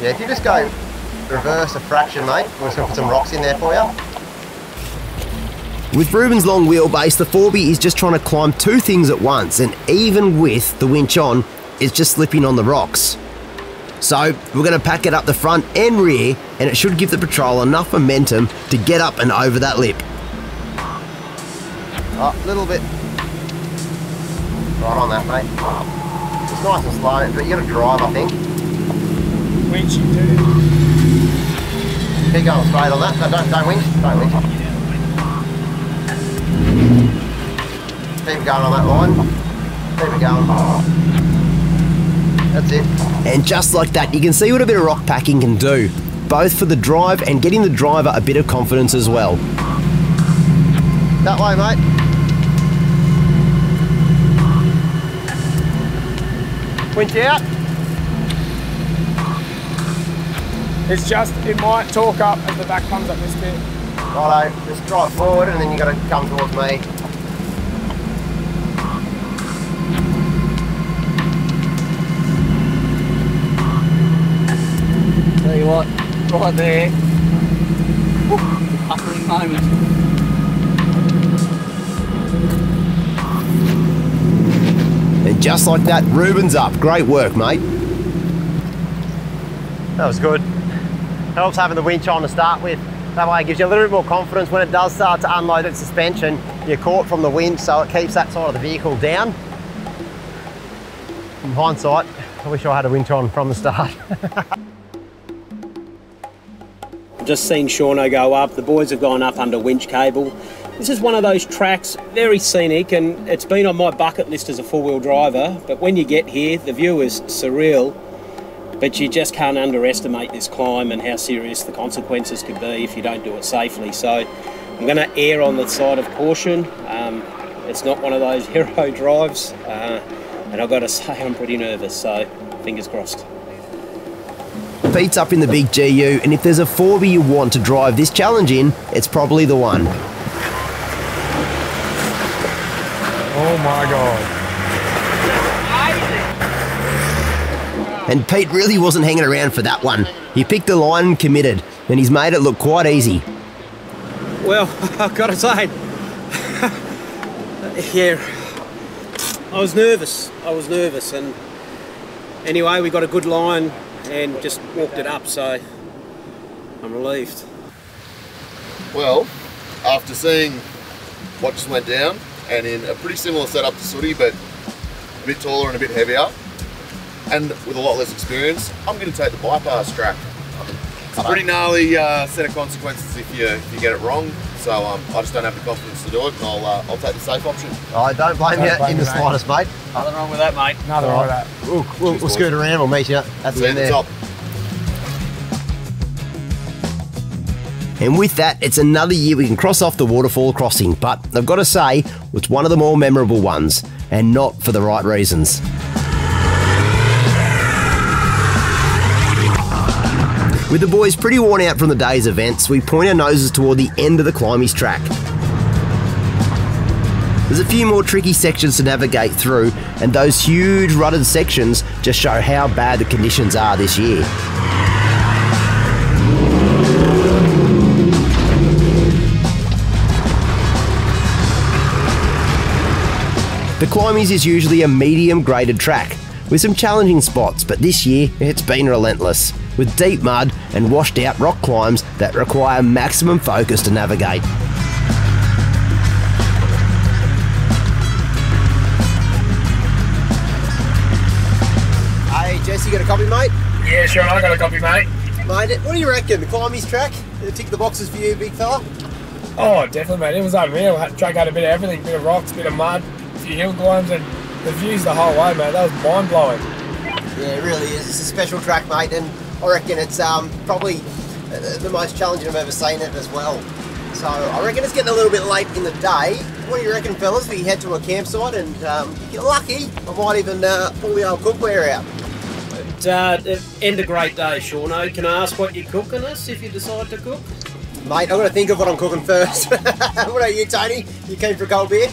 Yeah, if you just go reverse a fraction, mate. We're just going to put some rocks in there for you. With Ruben's long wheelbase, the four B is just trying to climb two things at once, and even with the winch on, it's just slipping on the rocks. So we're going to pack it up the front and rear, and it should give the patrol enough momentum to get up and over that lip. A oh, little bit. Right on that, mate. It's nice and slow, but you got to drive, I think. Winching too. Keep going straight on that. No, don't, don't winch. Don't winch. Keep going on that line. Keep it going. That's it. And just like that, you can see what a bit of rock packing can do, both for the drive and getting the driver a bit of confidence as well. That way, mate. Winch out. It's just, it might torque up as the back comes up this bit. Righto, just drive forward and then you've got to come towards me. Tell you what, right there. Huffling moment. And just like that, Ruben's up. Great work, mate. That was good. Helps having the winch on to start with. That way it gives you a little bit more confidence when it does start to unload its suspension. You're caught from the wind, so it keeps that side of the vehicle down. In hindsight, I wish I had a winch on from the start. I've just seen Shauno go up. The boys have gone up under winch cable. This is one of those tracks, very scenic, and it's been on my bucket list as a four-wheel driver, but when you get here, the view is surreal. But you just can't underestimate this climb and how serious the consequences could be if you don't do it safely. So I'm going to err on the side of caution. Um, it's not one of those hero drives, uh, and I've got to say I'm pretty nervous. So fingers crossed. Beats up in the big G U, and if there's a four B you want to drive this challenge in, it's probably the one. Oh my God. And Pete really wasn't hanging around for that one. He picked the line and committed, and he's made it look quite easy. Well, I've got to say, yeah, I was nervous. I was nervous, and anyway, we got a good line and just walked it up, so I'm relieved. Well, after seeing what just went down, and in a pretty similar setup to Sooty, but a bit taller and a bit heavier, and with a lot less experience, I'm going to take the bypass track. It's a pretty gnarly uh, set of consequences if you if you get it wrong, so um, I just don't have the confidence to do it, and I'll uh, I'll take the safe option. I don't blame don't you blame in the slightest, mate. Nothing wrong with that, mate. Nothing wrong with that. We'll, we'll, we'll scoot around. We'll meet you at the end there. Top. And with that, it's another year we can cross off the waterfall crossing, but I've got to say, it's one of the more memorable ones, and not for the right reasons. With the boys pretty worn out from the day's events, we point our noses toward the end of the climbies track. There's a few more tricky sections to navigate through, and those huge rutted sections just show how bad the conditions are this year. The climbies is usually a medium graded track, with some challenging spots, but this year it's been relentless, with deep mud and washed out rock climbs that require maximum focus to navigate. Hey Jess, you got a copy, mate? Yeah, sure, I got a copy, mate. Mate, what do you reckon, the climbies track? Did it tick the boxes for you, big fella? Oh, definitely, mate, it was unreal. The track had a bit of everything, bit of rocks, bit of mud, hill climbs, and the views the whole way, mate. That was mind blowing. Yeah, it really is. It's a special track, mate, and I reckon it's um, probably the most challenging I've ever seen it as well. So I reckon it's getting a little bit late in the day. What do you reckon, fellas? We head to a campsite, and um, if you're lucky, I might even uh, pull the old cookware out. But, uh, end a great day, Shauno. Can I ask what you're cooking us if you decide to cook? Mate, I've got to think of what I'm cooking first. What about you, Tony? You came for a cold beer?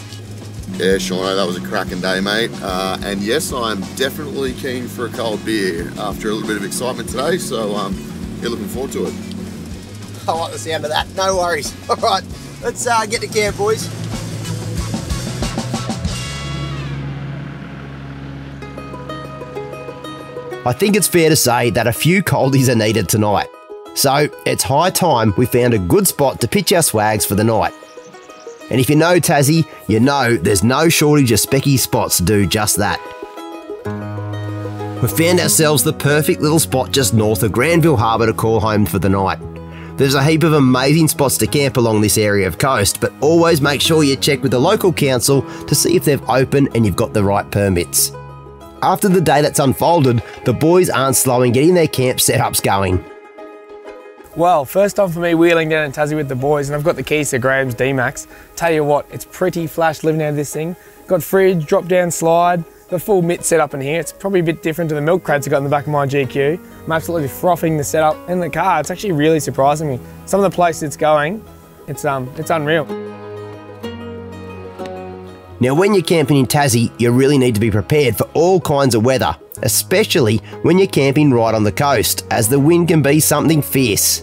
Yeah, Shauno, that was a cracking day, mate. Uh, and yes, I'm definitely keen for a cold beer after a little bit of excitement today, so um, you're looking forward to it. I like the sound of that, no worries. All right, let's uh, get to camp, boys. I think it's fair to say that a few coldies are needed tonight. So it's high time we found a good spot to pitch our swags for the night. And if you know Tassie, you know there's no shortage of specky spots to do just that. We found ourselves the perfect little spot just north of Granville Harbour to call home for the night. There's a heap of amazing spots to camp along this area of coast, but always make sure you check with the local council to see if they've opened and you've got the right permits. After the day that's unfolded, the boys aren't slow in getting their camp setups going. Well, first time for me wheeling down in Tassie with the boys, and I've got the keys to Graham's D MAX. Tell you what, it's pretty flash living out of this thing. Got fridge, drop down slide, the full mitt set up in here. It's probably a bit different to the milk crates I got in the back of my G Q. I'm absolutely frothing the setup and the car. It's actually really surprising me. Some of the places it's going, it's, um, it's unreal. Now when you're camping in Tassie, you really need to be prepared for all kinds of weather, especially when you're camping right on the coast, as the wind can be something fierce.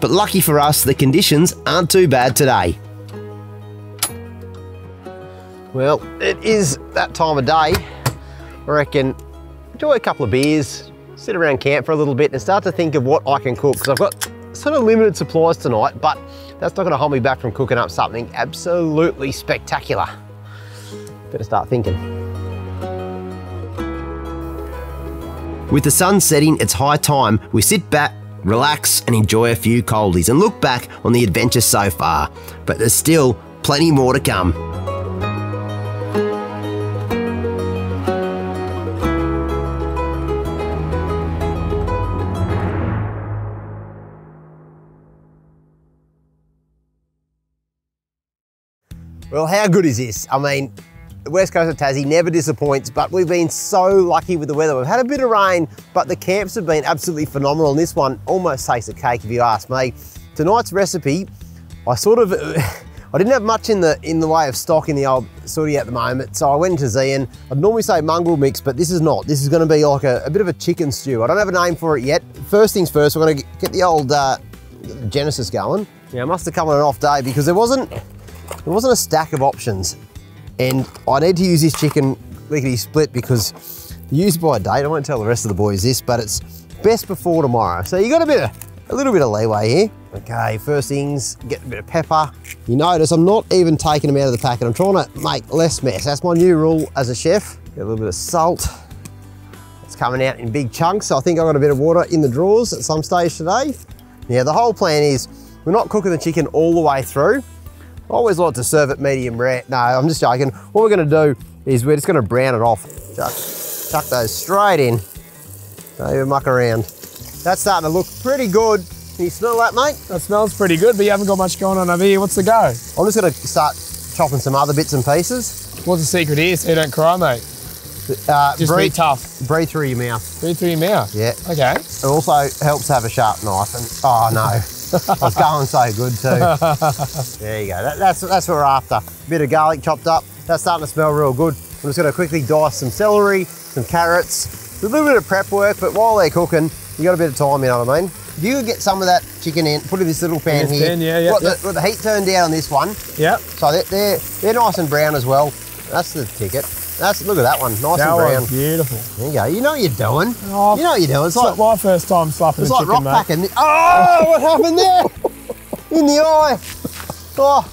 But lucky for us, the conditions aren't too bad today. Well, it is that time of day. I reckon enjoy a couple of beers, sit around camp for a little bit and start to think of what I can cook, because I've got sort of limited supplies tonight, but that's not going to hold me back from cooking up something absolutely spectacular. Better start thinking. With the sun setting, it's high time we sit back, relax and enjoy a few coldies and look back on the adventure so far, but there's still plenty more to come. Well, how good is this? I mean, The west coast of Tassie never disappoints, but we've been so lucky with the weather. We've had a bit of rain, but the camps have been absolutely phenomenal. And this one almost takes the cake if you ask me. Tonight's recipe, I sort of, I didn't have much in the in the way of stock in the old sortie at the moment, so I went to Zian. I'd normally say mongrel mix, but this is not. This is gonna be like a, a bit of a chicken stew. I don't have a name for it yet. First things first, we're gonna get the old uh, Genesis going. Yeah, it must have come on an off day because there wasn't, there wasn't a stack of options. And I need to use this chicken lickety split because used by date, I won't tell the rest of the boys this, but it's best before tomorrow. So you got a bit of, a little bit of leeway here. Okay, first things, get a bit of pepper. You notice I'm not even taking them out of the packet. I'm trying to make less mess. That's my new rule as a chef. Get a little bit of salt. It's coming out in big chunks. So I think I've got a bit of water in the drawers at some stage today. Yeah, the whole plan is we're not cooking the chicken all the way through. I always like to serve it medium rare. No, I'm just joking. What we're gonna do is we're just gonna brown it off. Chuck, chuck those straight in. Don't even muck around. That's starting to look pretty good. Can you smell that, mate? That smells pretty good, but you haven't got much going on over here. What's the go? I'm just gonna start chopping some other bits and pieces. What's the secret here so you don't cry, mate? Uh, just breathe, be tough. Breathe through your mouth. Breathe through your mouth? Yeah. Okay. It also helps have a sharp knife. And oh no. I was going so good too. There you go, that, that's, that's what we're after. Bit of garlic chopped up, that's starting to smell real good. I'm just gonna quickly dice some celery, some carrots, a little bit of prep work, but while they're cooking, you got a bit of time, you know what I mean? If you get some of that chicken in, put it in this little pan in this here. Pan, yeah, yeah, got, yeah. The, got the heat turned down on this one. Yeah. So they're, they're, they're nice and brown as well. That's the ticket. That's, look at that one, nice that and brown. Beautiful. There you go, you know what you're doing. Oh, you know what you're doing. It's, it's like, like my first time slapping a like chicken, rock packing. Oh, what happened there? In the eye. Oh,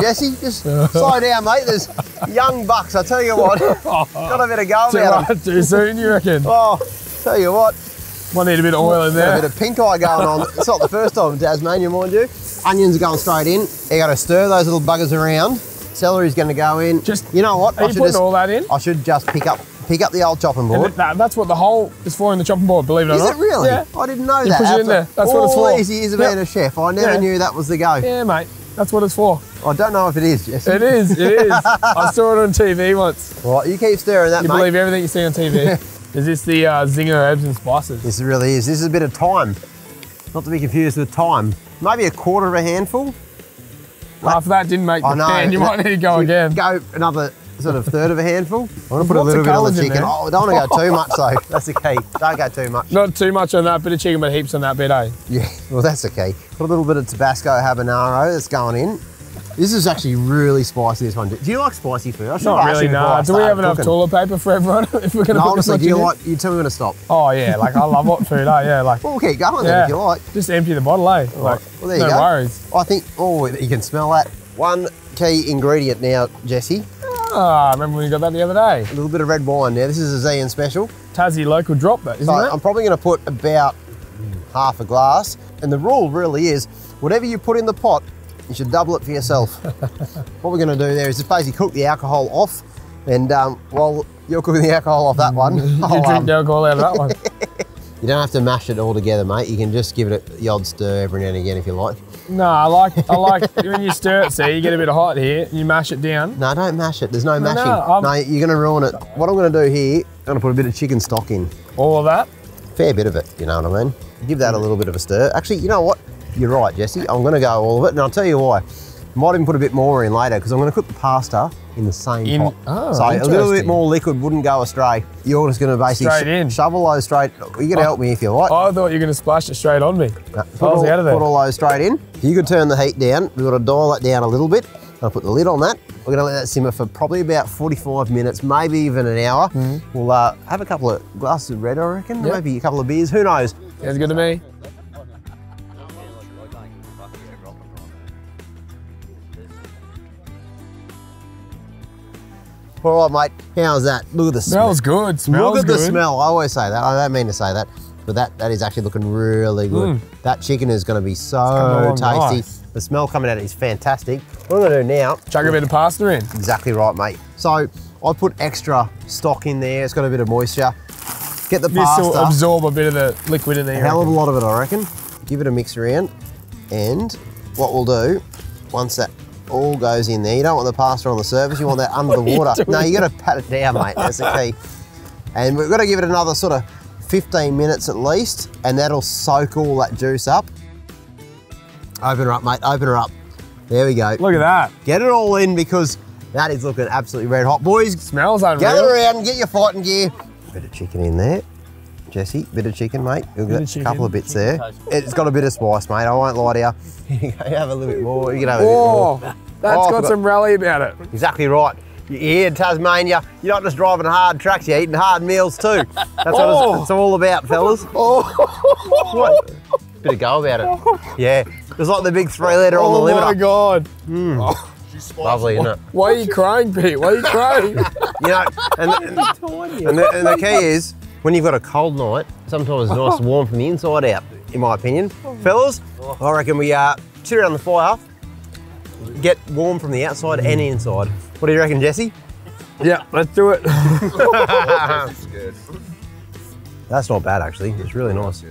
gee, Jesse, just slow down, mate. There's young bucks, I tell you what. Got a bit of go about them. Too soon, you reckon? Oh, tell you what. Might need a bit of oil in there. Got a bit of pink eye going on. It's not the first time, Tasmania, mind you. Onions are going straight in. You gotta stir those little buggers around. Celery's going to go in. Just, you know what? Are I you should putting just, all that in? I should just pick up pick up the old chopping board. Th that, that's what the hole is for in the chopping board, believe it or not. Is it really? Yeah. I didn't know you that. You push it in there. That's what it's for. All these years of being a chef, I never yeah. knew that was the go. Yeah, mate. That's what it's for. I don't know if it is, Jesse. It is, it is. I saw it on T V once. All right, you keep stirring that, you mate. You believe everything you see on T V. Is this the uh, Zinger herbs and spices? This really is. This is a bit of thyme. Not to be confused with thyme. Maybe a quarter of a handful. After that didn't make the pan, you might need to go again. Go another sort of third of a handful. I want to put a little bit on the chicken. Oh, I don't want to go too much though. That's the key. Don't go too much. Not too much on that bit of chicken, but heaps on that bit, eh? Yeah, well that's the key. Put a little bit of Tabasco habanero that's going in. This is actually really spicy, this one. Do you like spicy food? I Not really, no. Do we have enough toilet paper for everyone if we're going to no, put this much in? Honestly, do you like, you tell me when to stop. Oh yeah, like I love hot food, eh? Yeah, like. Well, we'll keep going yeah. then if you like. Just empty the bottle, eh? Like, right. Well, there you no go. worries. I think, oh, you can smell that. One key ingredient now, Jesse. Ah, oh, remember when you got that the other day? A little bit of red wine now. This is a Zian special. Tassie local drop, that, isn't so it? I'm probably going to put about half a glass. And the rule really is, whatever you put in the pot, you should double it for yourself. What we're going to do there is just basically cook the alcohol off, and um, while you're cooking the alcohol off that one, you I'll, drink um, the alcohol out of that one. You don't have to mash it all together, mate. You can just give it the odd stir every now and again if you like. No, I like I like when you stir it. See, you get a bit of hot here. You mash it down. No, don't mash it. There's no, no mashing. No, no, you're going to ruin it. What I'm going to do here, I'm going to put a bit of chicken stock in. All of that? Fair bit of it. You know what I mean? Give that a little bit of a stir. Actually, you know what? You're right, Jesse. I'm going to go all of it, and I'll tell you why. Might even put a bit more in later because I'm going to cook the pasta in the same in, pot. Oh, so a little bit more liquid wouldn't go astray. You're just going to basically straight in. shovel those straight. You can oh, help me if you like. I thought you were going to splash it straight on me. No, put, all, out of there. put all those straight in. You could turn the heat down. We've got to dial that down a little bit. I'll put the lid on that. We're going to let that simmer for probably about forty-five minutes, maybe even an hour. Mm-hmm. We'll uh, have a couple of glasses of red, I reckon. Yep. Maybe a couple of beers. Who knows? Sounds good to me. All right, mate, how's that? Look at the smell. Smells good, smells good. Look at good. the smell, I always say that. I don't mean to say that, but that, that is actually looking really good. Mm. That chicken is gonna be so tasty. Nice. The smell coming out is fantastic. What I'm gonna do now. Chuck a bit of pasta in. Exactly right, mate. So I put extra stock in there. It's got a bit of moisture. Get the this pasta. This will absorb a bit of the liquid in there. A hell of a lot of it, I reckon. Give it a mix around. And what we'll do, once that all goes in there. You don't want the pasta on the surface, you want that under the water. You no, you got to pat it down, mate, that's the key. And we've got to give it another sort of fifteen minutes at least, and that'll soak all that juice up. Open her up, mate, open her up. There we go. Look at that. Get it all in, because that is looking absolutely red hot. Boys, it smells unreal. Gather around and get your fighting gear. Bit of chicken in there. Jesse, bit of chicken, mate. We've got a chicken, couple of bits there. Toast. It's got a bit of spice, mate. I won't lie to you. You can have a little bit more. You can have a oh, bit more. That's oh, got some rally about it. Exactly right. You're here in Tasmania. You're not just driving hard trucks, you're eating hard meals too. That's oh. what it's, it's all about, fellas. Oh. What? Bit of go about it. Yeah. It's like the big three letter oh, on the limiter. Oh my God. Mm. Oh. Lovely, isn't it? Why are you crying, Pete? Why are you crying? You know, and, and, and, the, and the key is, when you've got a cold night, sometimes it's nice and warm from the inside out, in my opinion. Fellas, I reckon we uh, sit around the fire, get warm from the outside mm. and the inside. What do you reckon, Jesse? Yeah, let's do it. That's good. That's not bad, actually. It's really nice.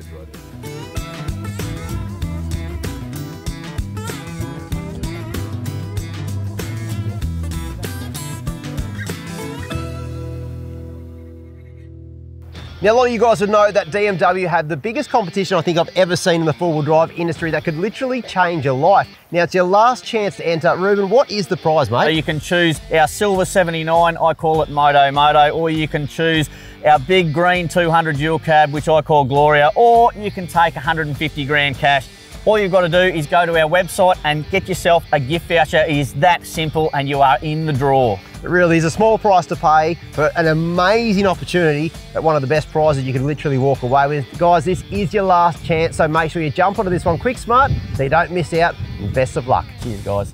Now, a lot of you guys would know that D M W have the biggest competition I think I've ever seen in the four-wheel drive industry that could literally change your life. Now, it's your last chance to enter. Ruben, what is the prize, mate? So you can choose our silver seventy-nine, I call it Moto Moto, or you can choose our big green two hundred dual cab, which I call Gloria, or you can take one hundred fifty grand cash. All you've got to do is go to our website and get yourself a gift voucher. It is that simple, and you are in the draw. It really is a small price to pay for an amazing opportunity at one of the best prizes you can literally walk away with. Guys, this is your last chance, so make sure you jump onto this one quick, smart, so you don't miss out, and best of luck. Cheers, guys.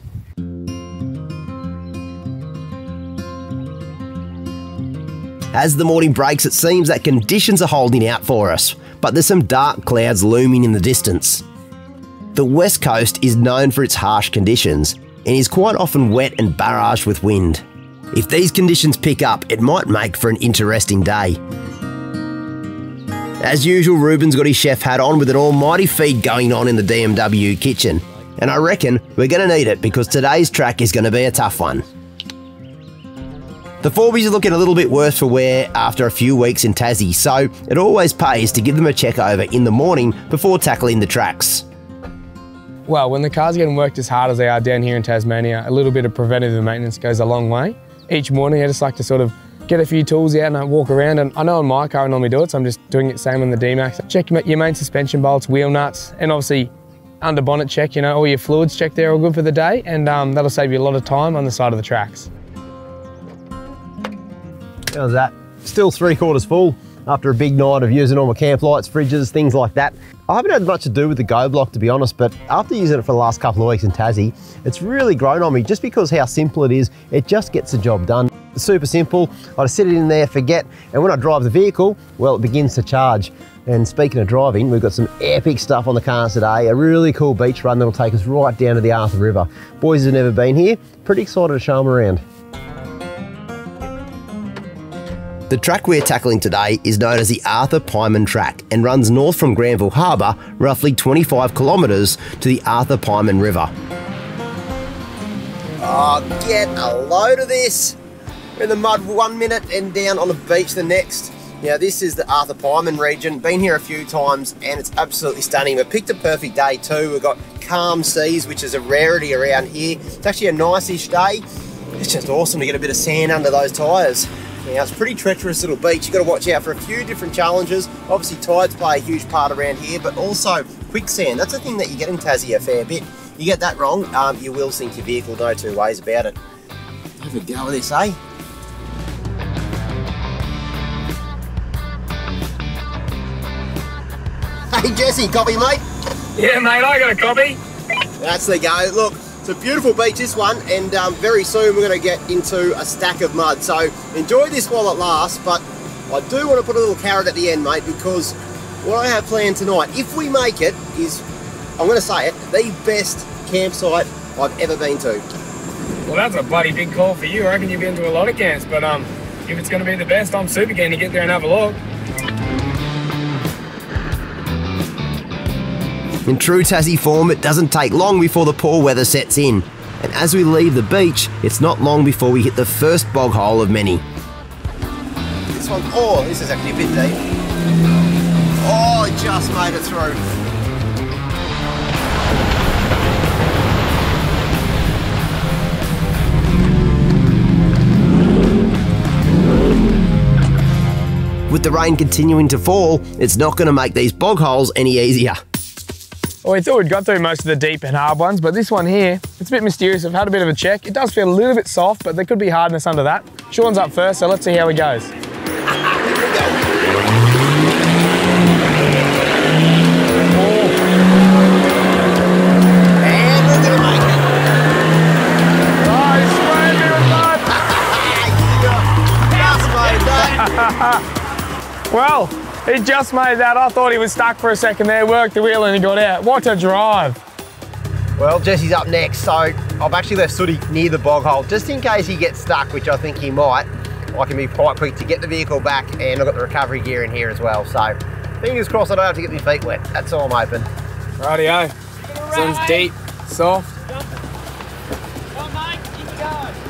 As the morning breaks, it seems that conditions are holding out for us, but there's some dark clouds looming in the distance. The West Coast is known for its harsh conditions and is quite often wet and barraged with wind. If these conditions pick up, it might make for an interesting day. As usual, Ruben's got his chef hat on with an almighty feed going on in the D M W kitchen. And I reckon we're going to need it, because today's track is going to be a tough one. The Forbies are looking a little bit worse for wear after a few weeks in Tassie, so it always pays to give them a check over in the morning before tackling the tracks. Well, when the cars are getting worked as hard as they are down here in Tasmania, a little bit of preventative maintenance goes a long way. Each morning I just like to sort of get a few tools out and I walk around, and I know on my car I normally do it, so I'm just doing it same on the D MAX. Check your main suspension bolts, wheel nuts, and obviously under bonnet check, you know, all your fluids check, they're all good for the day, and um, that'll save you a lot of time on the side of the tracks. How's that? Still three quarters full after a big night of using all my camp lights, fridges, things like that. I haven't had much to do with the Go Block, to be honest, but after using it for the last couple of weeks in Tassie, it's really grown on me just because how simple it is. It just gets the job done. It's super simple. I just sit it in there, forget, and when I drive the vehicle, well, it begins to charge. And speaking of driving, we've got some epic stuff on the cars today. A really cool beach run that'll take us right down to the Arthur River. Boys have never been here. Pretty excited to show them around. The track we're tackling today is known as the Arthur Pyman Track and runs north from Granville Harbour, roughly twenty-five kilometres to the Arthur Pyman River. Oh, get a load of this. We're in the mud one minute and down on the beach the next. Now, this is the Arthur Pyman region. Been here a few times and it's absolutely stunning. We picked a perfect day too. We've got calm seas, which is a rarity around here. It's actually a nice-ish day. It's just awesome to get a bit of sand under those tyres. Now, it's a pretty treacherous little beach. You've got to watch out for a few different challenges. Obviously, tides play a huge part around here, but also quicksand. That's a thing that you get in Tassie a fair bit. You get that wrong, um, you will sink your vehicle, no two ways about it. Have a go with this, eh? Hey, Jesse, copy, mate? Yeah, mate, I got a copy. That's the go. Look. It's a beautiful beach, this one, and um, very soon we're going to get into a stack of mud. So enjoy this while it lasts, but I do want to put a little carrot at the end, mate, because what I have planned tonight, if we make it, is, I'm going to say it, the best campsite I've ever been to. Well, that's a bloody big call for you. I reckon you've been to a lot of camps, but um, if it's going to be the best, I'm super keen to get there and have a look. In true Tassie form, it doesn't take long before the poor weather sets in. and as we leave the beach, it's not long before we hit the first bog hole of many. This one, oh, this is actually a bit deep. Oh, it just made it through. With the rain continuing to fall, it's not going to make these bog holes any easier. Well, we thought we'd got through most of the deep and hard ones, but this one here, it's a bit mysterious. I've had a bit of a check. It does feel a little bit soft, but there could be hardness under that. Sean's up first, so let's see how he goes. Here we go. Well, he just made that. I thought he was stuck for a second there, worked the wheel and he got out. What a drive. Well, Jesse's up next, so I've actually left Sooty near the bog hole just in case he gets stuck, which I think he might. I can be quite quick to get the vehicle back, and I've got the recovery gear in here as well, so fingers crossed I don't have to get my feet wet. That's all I'm hoping. Rightio. This one's deep, soft. Come on, mate, keep going.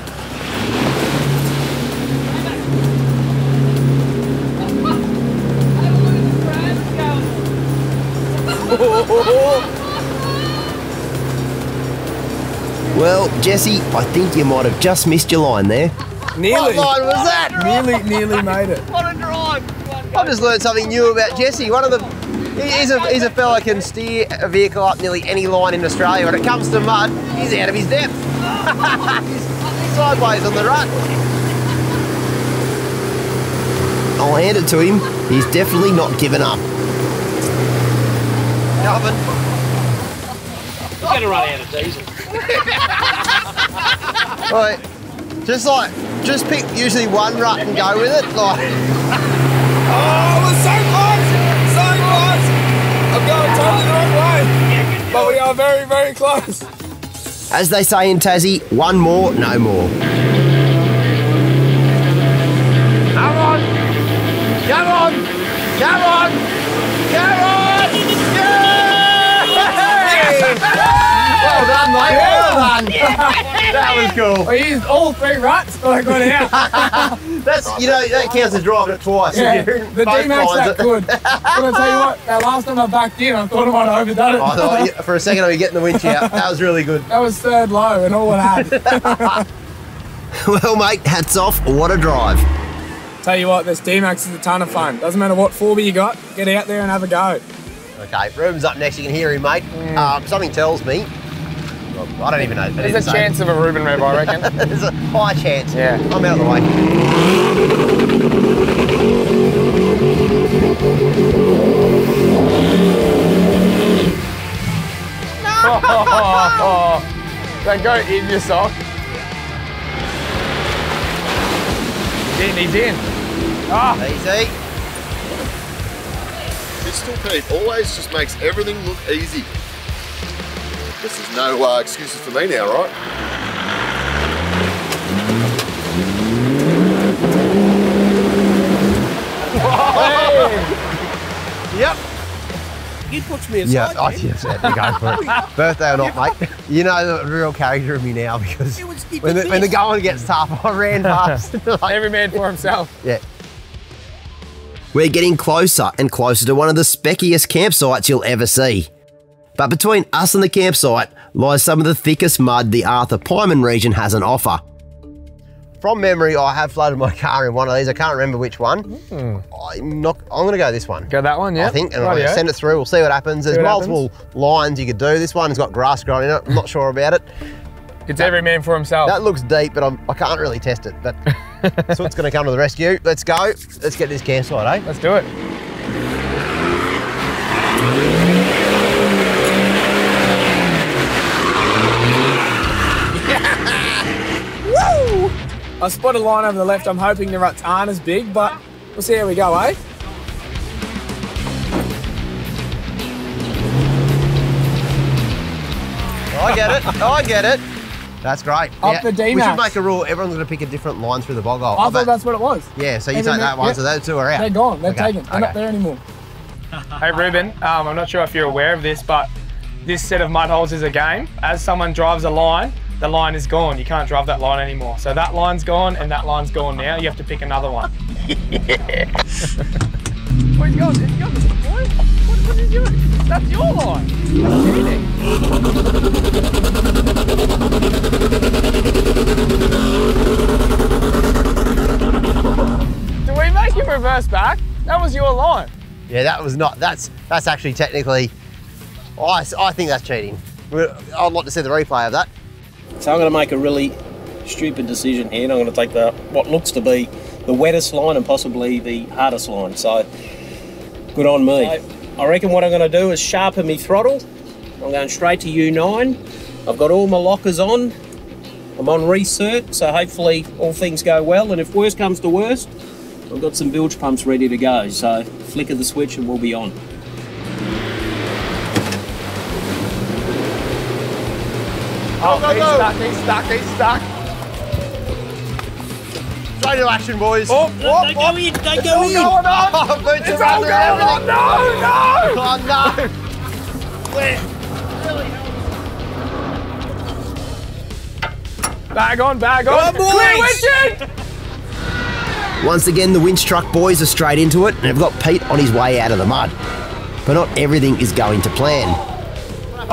Well, Jesse, I think you might have just missed your line there. Nearly. What line was that? Nearly, nearly made it. What a drive. I've just learned something new about Jesse. One of the, he's a, he's a fella can steer a vehicle up nearly any line in Australia. When it comes to mud, he's out of his depth. He's sideways on the rut. I'll hand it to him. He's definitely not given up. Nothing. We're going to run out of diesel. Right, just like, just pick usually one rut and go with it. Like. Oh, it was so close, so close. I'm going totally the wrong way, but we are very, very close. As they say in Tassie, one more, no more. Come on, come on, come on, come on. Well done, mate. Well done. That was cool. I used all three ruts, but I got out. That's, you know, that counts as driving it twice. Yeah, the D-Max that good. But I tell you what, that last time I backed in, I thought I might have overdone it. I thought, for a second, I was getting the winch out. That was really good. That was third low and all it had. Well, mate, hats off. What a drive. Tell you what, this D-Max is a ton of fun. Doesn't matter what four B you got, get out there and have a go. Okay, Ruben's up next. You can hear him, mate. Mm. Um, something tells me. Well, I don't even know. There's a chance of a Reuben rev, I reckon. There's a high chance. Yeah. I'm out of the way. No! Oh, oh, oh. Don't go in your sock. In, he's in. Ah. Easy. Pistol Pete always just makes everything look easy. This is no uh, excuses for me now, right? Hey. Yep. You pushed me aside. Yeah, I yes, yeah, you're going for it. Birthday or not, mate. You know the real character of me now, because it was, it when, the, when the going gets tough, I ran past. Like, every man for himself. Yeah. We're getting closer and closer to one of the speckiest campsites you'll ever see. But between us and the campsite lies some of the thickest mud the Arthur Pyman region has on offer. From memory, I have flooded my car in one of these. I can't remember which one. Mm. I'm not. I'm going to go this one. Go that one, yeah. I think, and I'll send it through. We'll see what happens. There's multiple lines you could do. This one's got grass growing in it. I'm not sure about it. It's that, every man for himself. That looks deep, but I'm, I can't really test it. But that's what's going to come to the rescue. Let's go. Let's get this campsite, eh? Let's do it. Woo! I spot a line over the left. I'm hoping the ruts aren't as big, but we'll see how we go, eh? I get it. I get it. That's great. Up yeah. the D-Max. We should make a rule. Everyone's going to pick a different line through the bog hole. I, I thought bet. that's what it was. Yeah, so you Every take that one, yep. so those two are out. They're gone. They're okay. taken. They're okay. not there anymore. Hey, Reuben, um, I'm not sure if you're aware of this, but this set of mud holes is a game. As someone drives a line, the line is gone. You can't drive that line anymore. So that line's gone and that line's gone now. You have to pick another one. Yeah. Where's he going? Where's he going? What, what are you doing? That's your line. That's everything. Did we make him reverse back? That was your line. Yeah, that was not, that's that's actually technically, oh, I, I think that's cheating. I'd like to see the replay of that. So I'm going to make a really stupid decision here, and I'm going to take the what looks to be the wettest line and possibly the hardest line, so good on me. I, I reckon what I'm going to do is sharpen my throttle. I'm going straight to U nine. I've got all my lockers on. I'm on recert, so hopefully all things go well, and if worse comes to worst, I've got some bilge pumps ready to go, so flick of the switch and we'll be on. Oh, go, he's go. stuck, he's stuck, he's stuck. Straight to action, boys. Oh, no, oh, don't oh. go in, don't it's go in. Going on. Oh, it's it's all going on. No, no. Oh, no. Clear. Bag on, bag on. Go on, boys. Once again, the winch truck boys are straight into it and have got Pete on his way out of the mud. But not everything is going to plan.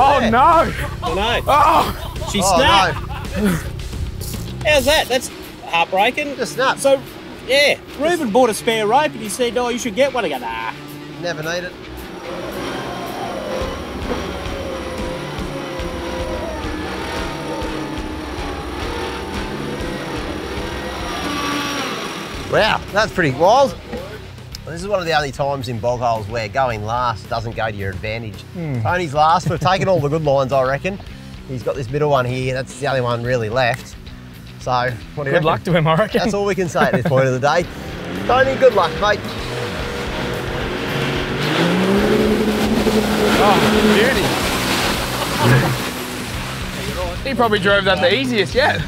Oh, oh no! Oh, no. Oh. She snapped! Oh, no. How's that? That's heartbreaking. Just snapped. So, yeah, Reuben bought a spare rope and he said, oh, you should get one. I go, nah. Never need it. Wow, that's pretty wild. This is one of the only times in bog holes where going last doesn't go to your advantage. Mm. Tony's last, we've taken all the good lines, I reckon. He's got this middle one here, that's the only one really left. So, what do you reckon? Good luck to him, I reckon. That's all we can say at this point of the day. Tony, good luck, mate. Oh, beauty. He probably drove that the easiest yet.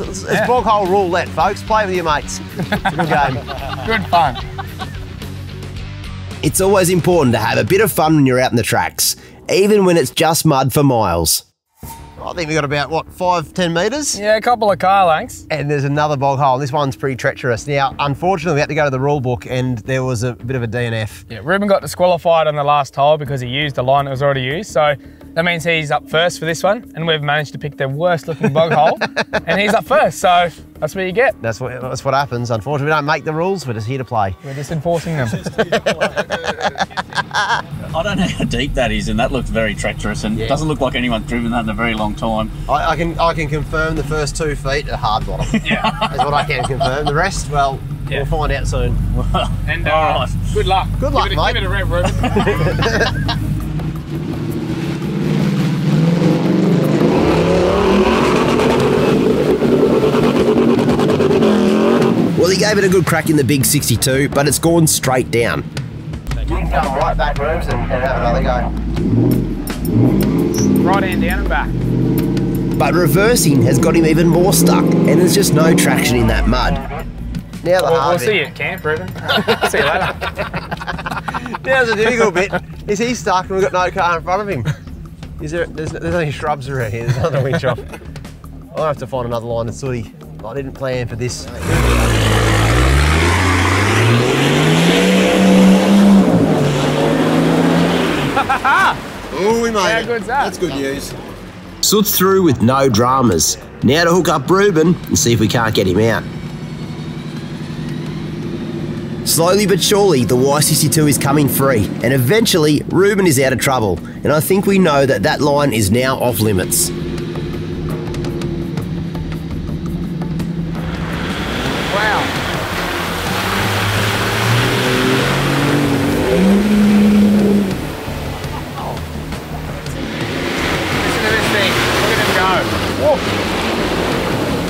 It's, it's yeah. Bog hole roulette, folks. Play with your mates. It's a good game. Good fun. It's always important to have a bit of fun when you're out in the tracks, even when it's just mud for miles. I think we got about, what, five, ten metres? Yeah, a couple of car lengths. And there's another bog hole. This one's pretty treacherous. Now, unfortunately, we had to go to the rule book and there was a bit of a D N F. Yeah, Reuben got disqualified on the last hole because he used a line that was already used. So that means he's up first for this one. And we've managed to pick the worst looking bog hole. And he's up first, so that's what you get. That's what, that's what happens. Unfortunately, we don't make the rules. We're just here to play. We're just enforcing them. I don't know how deep that is, and that looks very treacherous, and yeah. It doesn't look like anyone's driven that in a very long time. I, I can I can confirm the first two feet are hard bottom. Yeah, is what I can confirm. The rest, well, yeah. We'll find out soon. And uh, all right, good luck. Good luck, give it, mate. Give it a rev, Reuben. Well, he gave it a good crack in the big sixty-two, but it's gone straight down. You can come right back rooms and, and have another go. Right hand down and back. But reversing has got him even more stuck, and there's just no traction in that mud. Now the well, hard We'll bit. see you at camp, Reuben. See you later. Now the difficult bit is he's stuck and we've got no car in front of him. Is there? There's, there's only shrubs around here. There's another winch off. I'll have to find another line of sooty. I didn't plan for this. Oh, we made How it. Good's that? That's good news. Soot's through with no dramas. Now to hook up Reuben and see if we can't get him out. Slowly but surely, the Y sixty-two is coming free, and eventually Reuben is out of trouble. And I think we know that that line is now off limits.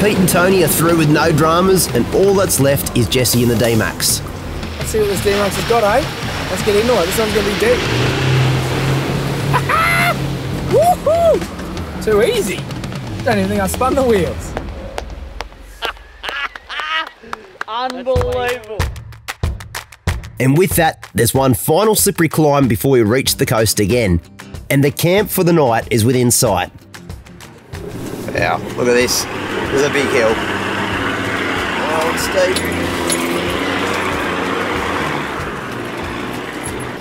Pete and Tony are through with no dramas, and all that's left is Jesse and the D-Max. Let's see what this D-Max has got, eh? Let's get into it. This one's going to be deep. Woohoo! Too easy. Don't even think I spun the wheels. Unbelievable. And with that, there's one final slippery climb before we reach the coast again. And the camp for the night is within sight. now. Look at this. There's a big hill. Oh, it's steep.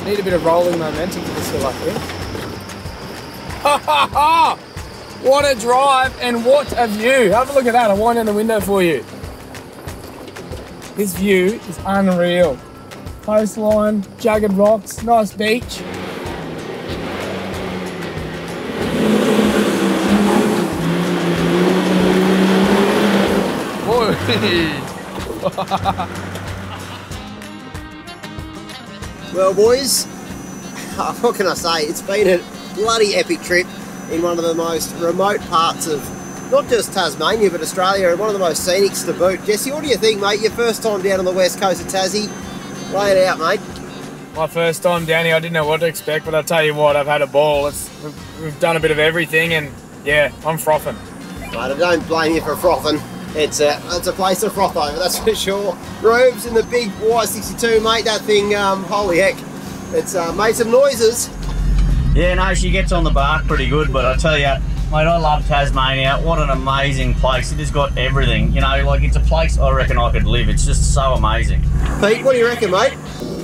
Need a bit of rolling momentum for this hill, I think. Ha ha ha! What a drive and what a view. Have a look at that. I'll wind down the window for you. This view is unreal. Coastline, jagged rocks, nice beach. Well, boys, what can I say? It's been a bloody epic trip in one of the most remote parts of not just Tasmania but Australia, and one of the most scenics to boot. Jesse, what do you think, mate? Your first time down on the west coast of Tassie? Lay it out, mate. My first time down here, I didn't know what to expect, but I'll tell you what, I've had a ball. It's, we've done a bit of everything, and yeah, I'm frothing. Mate, I don't blame you for frothing. It's a, it's a place to froth over, that's for sure. Robes in the big Y sixty-two, mate, that thing, um, holy heck, it's uh, made some noises. Yeah, no, she gets on the bark pretty good, but I tell you, mate, I love Tasmania. What an amazing place. It has got everything, you know, like it's a place I reckon I could live. It's just so amazing. Pete, what do you reckon, mate?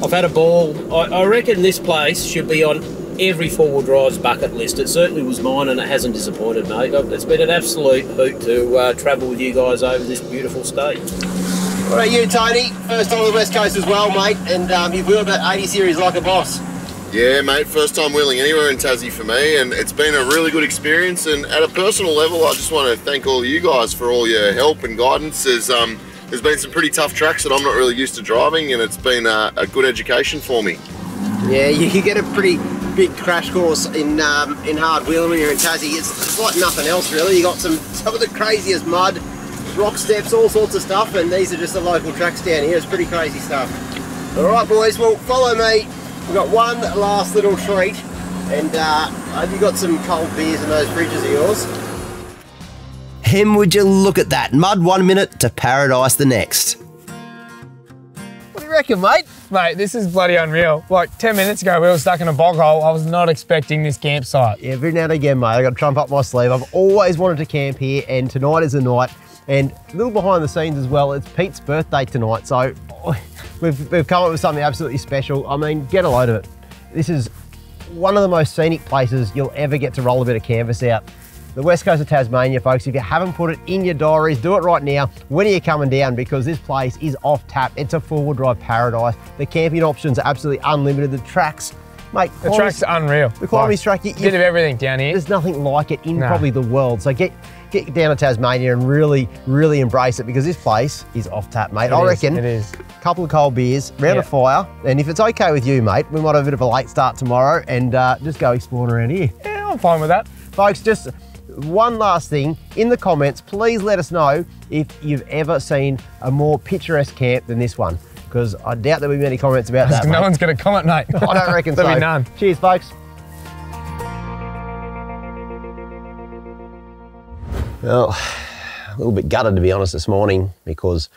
I've had a ball. I, I reckon this place should be on every four-wheel drive's bucket list. It certainly was mine, and it hasn't disappointed, mate. It's been an absolute hoot to uh, travel with you guys over this beautiful state. What about you, Tony? First time on the west coast as well, mate, and um, you've wheeled that eighty series like a boss. Yeah, mate, first time wheeling anywhere in Tassie for me, and it's been a really good experience. And at a personal level, I just want to thank all of you guys for all your help and guidance. There's, um, there's been some pretty tough tracks that I'm not really used to driving, and it's been a, a good education for me. Yeah, you can get a pretty big crash course in um, in hard wheeling when you're in Tassie. It's, it's like nothing else really. You got some some of the craziest mud, rock steps, all sorts of stuff, and these are just the local tracks down here. It's pretty crazy stuff. All right, boys. Well, follow me. We've got one last little treat, and uh, I hope you got some cold beers in those fridges of yours. Hem, would you look at that? Mud one minute to paradise the next. What do you reckon, mate? Mate, this is bloody unreal. Like ten minutes ago, we were stuck in a bog hole. I was not expecting this campsite. Yeah, every now and again, mate, I got to trump up my sleeve. I've always wanted to camp here, and tonight is the night. And a little behind the scenes as well, it's Pete's birthday tonight, so we've, we've come up with something absolutely special. I mean, get a load of it. This is one of the most scenic places you'll ever get to roll a bit of canvas out. The west coast of Tasmania, folks, if you haven't put it in your diaries, do it right now. When are you coming down? Because this place is off tap. It's a four-wheel drive paradise. The camping options are absolutely unlimited. The tracks, mate. The climbing, track's unreal. The climbing like, track. You, you, bit of everything down here. There's nothing like it in no. probably the world. So get, get down to Tasmania and really, really embrace it, because this place is off tap, mate. It I is, reckon. It is. Couple of cold beers, round yep. of fire, and if it's okay with you, mate, we might have a bit of a late start tomorrow and uh, just go exploring around here. Yeah, I'm fine with that. Folks, just one last thing, in the comments, please let us know if you've ever seen a more picturesque camp than this one, because I doubt there'll be many comments about that. No mate. one's going to comment, mate. I don't reckon there'll so. There'll be none. Cheers, folks. Well, a little bit gutted, to be honest, this morning, because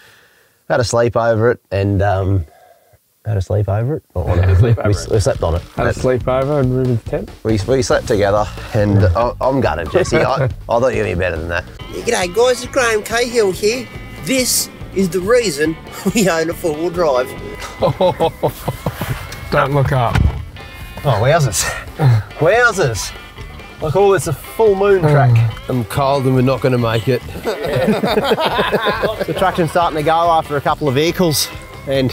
I had a sleep over it and um, had a sleep over it. Oh, no. a sleep over we, it. we slept on it. Had a sleep over in Ruben's tent. We, we slept together, and I, I'm gutted, Jesse. I, I thought you were better than that. Yeah, g'day guys, it's Graham Cahill here. This is the reason we own a four-wheel drive. Don't look up. Oh, wowzers. Wowzers. I call this a full moon track. Mm. I'm cold and we're not going to make it. Yeah. The traction's starting to go after a couple of vehicles, and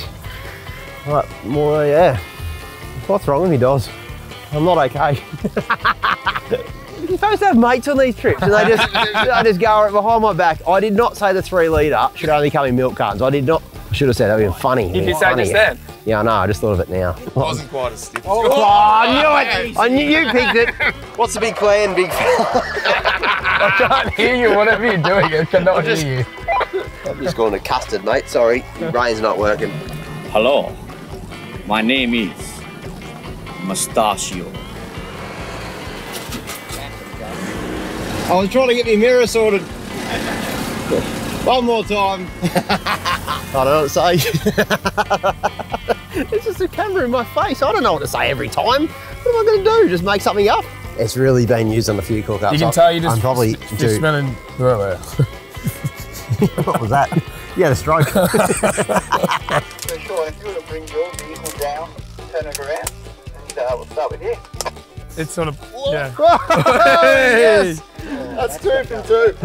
right, more, yeah. What's wrong with me, Doz? I'm not okay. You're supposed to have mates on these trips, and they just they just go right behind my back. I did not say the three litre should only come in milk cartons. I did not. I should have said that. Would have been funny. You did say just then. Yeah, I know. I just thought of it now. It wasn't quite as stiff. Oh, oh, I knew it. I knew you picked it. What's the big plan, big fella? I can't hear you. Whatever you're doing, I cannot I just, hear you. I've just gone to custard, mate. Sorry, your brain's not working. Hello. My name is Mustachio. I was trying to get my mirror sorted. One more time. I don't know what to say. It's just a camera in my face. I don't know what to say every time. What am I going to do? Just make something up? It's really been used on a few cook-ups. You can tell you just, I'm probably just, just smelling... What was that? You had a stroke. So Sean, if you were to bring your vehicle down, turn it around, and uh, we'll start with you. It's sort of, yeah. Yes! Yeah, that's, that's two from two.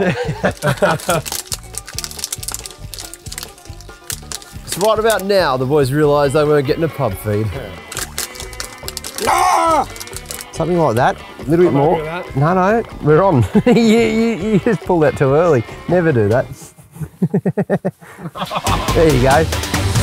It's right about now the boys realised they weren't getting a pub feed. Yeah. Ah! Something like that, a little bit more. No, no, we're on. you, you, you just pulled that too early. Never do that. There you go.